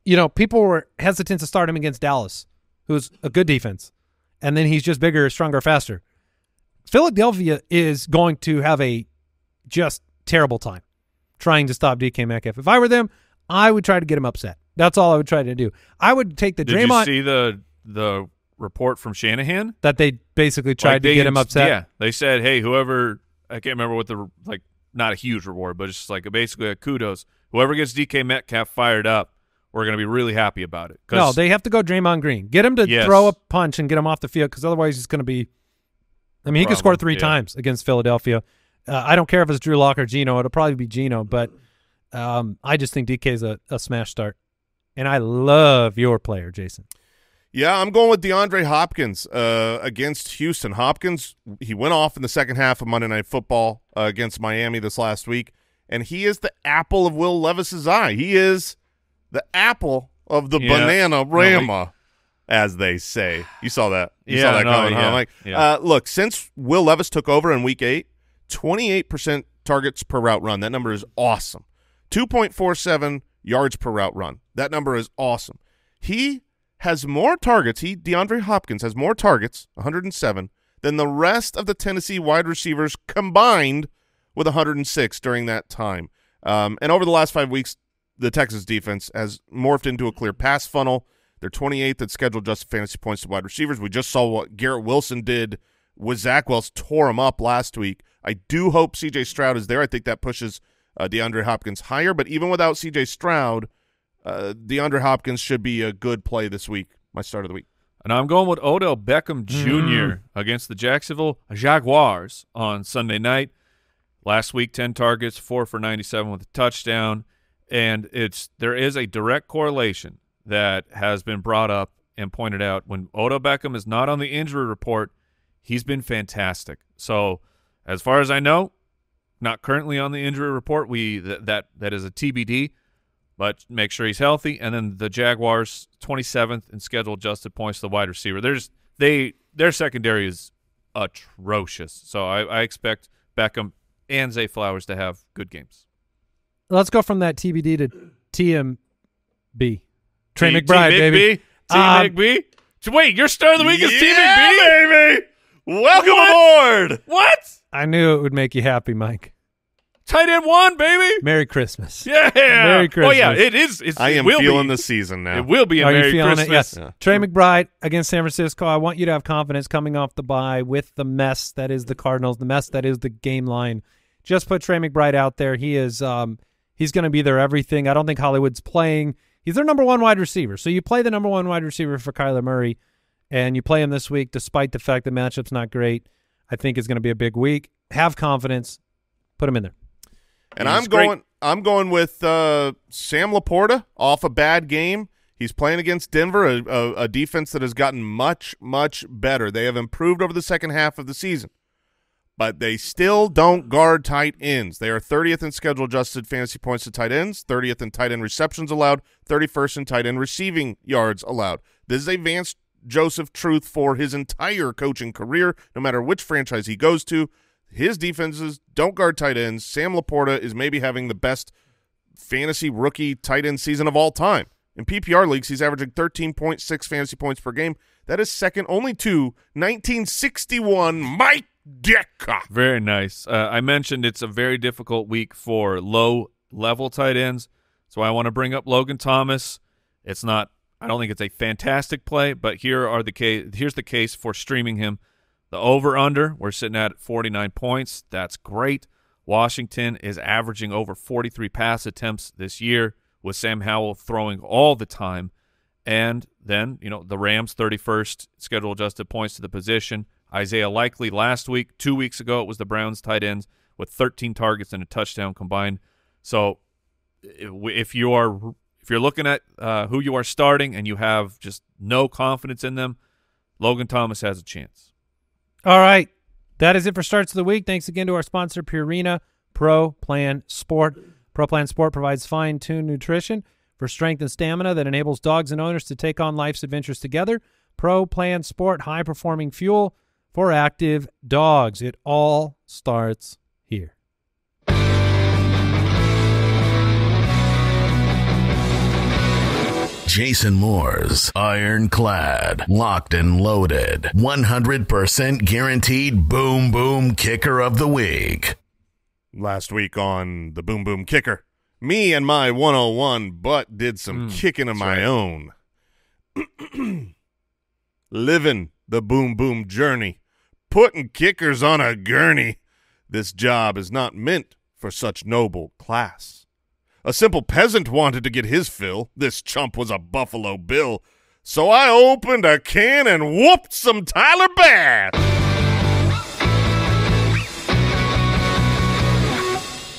you know, people were hesitant to start him against Dallas, who's a good defense, and then he's just bigger, stronger, faster. Philadelphia is going to have a just terrible time trying to stop DK Metcalf. If I were them, I would try to get him upset. That's all I would try to do. I would take the Draymond. Did you see the report from Shanahan that they basically tried to get him upset? Yeah, they said, hey, whoever, I can't remember what the, like, not a huge reward, but it's just like basically a kudos. Whoever gets DK Metcalf fired up, we're going to be really happy about it. No, they have to go Draymond Green. Get him to throw a punch and get him off the field, because otherwise he's going to be, I mean, he could score three times against Philadelphia. I don't care if it's Drew Lock or Geno. It'll probably be Geno, but I just think DK's a smash start. And I love your player, Jason. Yeah, I'm going with DeAndre Hopkins against Houston. Hopkins, he went off in the second half of Monday Night Football against Miami this last week, and he is the apple of Will Levis's eye. He is the apple of the banana rama, as they say. You saw that. You saw that coming. Yeah, huh, Mike? Yeah. Look, since Will Levis took over in Week 8, 28% targets per route run. That number is awesome. 2.47 yards per route run. That number is awesome. He has more targets, DeAndre Hopkins has more targets, 107, than the rest of the Tennessee wide receivers combined with 106 during that time. And over the last 5 weeks, the Texas defense has morphed into a clear pass funnel. They're 28th at scheduled adjusted fantasy points to wide receivers. We just saw what Garrett Wilson did with Zach Wells, tore him up last week. I do hope C.J. Stroud is there. I think that pushes DeAndre Hopkins higher, but even without C.J. Stroud, DeAndre Hopkins should be a good play this week, my start of the week. And I'm going with Odell Beckham Jr. Against the Jacksonville Jaguars on Sunday night. Last week, 10 targets, 4 for 97 with a touchdown. And there is a direct correlation that has been brought up and pointed out. When Odell Beckham is not on the injury report, he's been fantastic. So as far as I know, not currently on the injury report. That is a TBD. But make sure he's healthy. And then the Jaguars, 27th in scheduled adjusted points to the wide receiver. Their secondary is atrocious. So I expect Beckham and Zay Flowers to have good games. Let's go from that TBD to TMB. Trey McBride, baby. T-McB? Wait, your star of the week is T-McB? Baby! Welcome aboard! What? I knew it would make you happy, Mike. Tight end 1, baby. Merry Christmas. Yeah. Merry Christmas. Oh, yeah, it is. I am feeling the season now. It will be a Merry Christmas. It? Yes. Yeah. Trey McBride against San Francisco. I want you to have confidence coming off the bye with the mess that is the Cardinals, the mess that is the game line. Just put Trey McBride out there. He is. He's going to be their everything. I don't think Hollywood's playing. He's their number 1 wide receiver. So you play the number 1 wide receiver for Kyler Murray, and you play him this week despite the fact the matchup's not great. I think it's going to be a big week. Have confidence. Put him in there. And I'm going I'm going with Sam Laporta off a bad game. He's playing against Denver, a defense that has gotten much, much better. They have improved over the second half of the season, but they still don't guard tight ends. They are 30th in schedule-adjusted fantasy points to tight ends, 30th in tight end receptions allowed, 31st in tight end receiving yards allowed. This is a Vance Joseph truth for his entire coaching career, no matter which franchise he goes to. His defenses don't guard tight ends. Sam Laporta is maybe having the best fantasy rookie tight end season of all time. In PPR leagues, he's averaging 13.6 fantasy points per game. That is second only to 1961 Mike Ditka. Very nice. I mentioned it's a very difficult week for low-level tight ends, so I want to bring up Logan Thomas. It's not. I don't think it's a fantastic play, but here's the case for streaming him. The over-under, we're sitting at 49 points. That's great. Washington is averaging over 43 pass attempts this year, with Sam Howell throwing all the time. And then, you know, the Rams, 31st schedule-adjusted points to the position. Isaiah Likely last week. 2 weeks ago, it was the Browns tight ends with 13 targets and a touchdown combined. So if you're looking at who you are starting and you have just no confidence in them, Logan Thomas has a chance. All right. That is it for Starts of the Week. Thanks again to our sponsor, Purina Pro Plan Sport. Pro Plan Sport provides fine-tuned nutrition for strength and stamina that enables dogs and owners to take on life's adventures together. Pro Plan Sport, high-performing fuel for active dogs. It all starts here. Jason Moore's ironclad, locked and loaded, 100% guaranteed Boom Boom Kicker of the Week. Last week on the Boom Boom Kicker, me and my 101 butt did some kicking of my own. Living the Boom Boom journey, putting kickers on a gurney. This job is not meant for such noble class. A simple peasant wanted to get his fill. This chump was a Buffalo Bill. So I opened a can and whooped some Tyler Bass.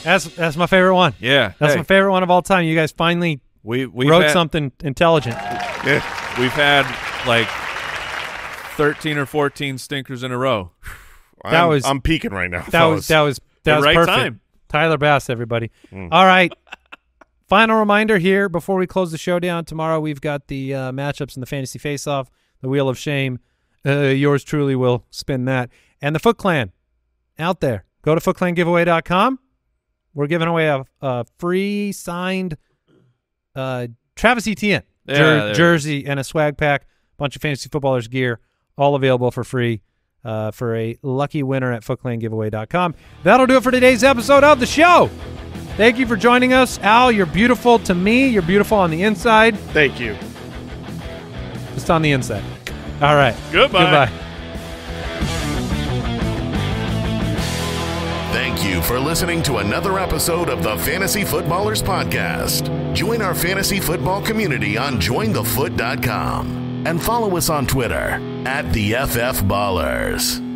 That's my favorite one. Yeah. That's my favorite one of all time. You guys finally wrote something intelligent. Yeah. We've had like 13 or 14 stinkers in a row. I'm peaking right now. That was perfect. Time. Tyler Bass, everybody. All right. Final reminder here before we close the show down. Tomorrow we've got the matchups in the Fantasy Face-Off, the Wheel of Shame. Yours truly will spin that. And the Foot Clan out there. Go to footclangiveaway.com. We're giving away a free signed Travis Etienne jersey and a swag pack, a bunch of fantasy footballers gear, all available for free for a lucky winner at footclangiveaway.com. That'll do it for today's episode of the show. Thank you for joining us. Al, you're beautiful to me. You're beautiful on the inside. Thank you. Just on the inside. All right. Goodbye. Thank you for listening to another episode of the Fantasy Footballers Podcast. Join our fantasy football community on jointhefoot.com and follow us on Twitter @TheFFBallers.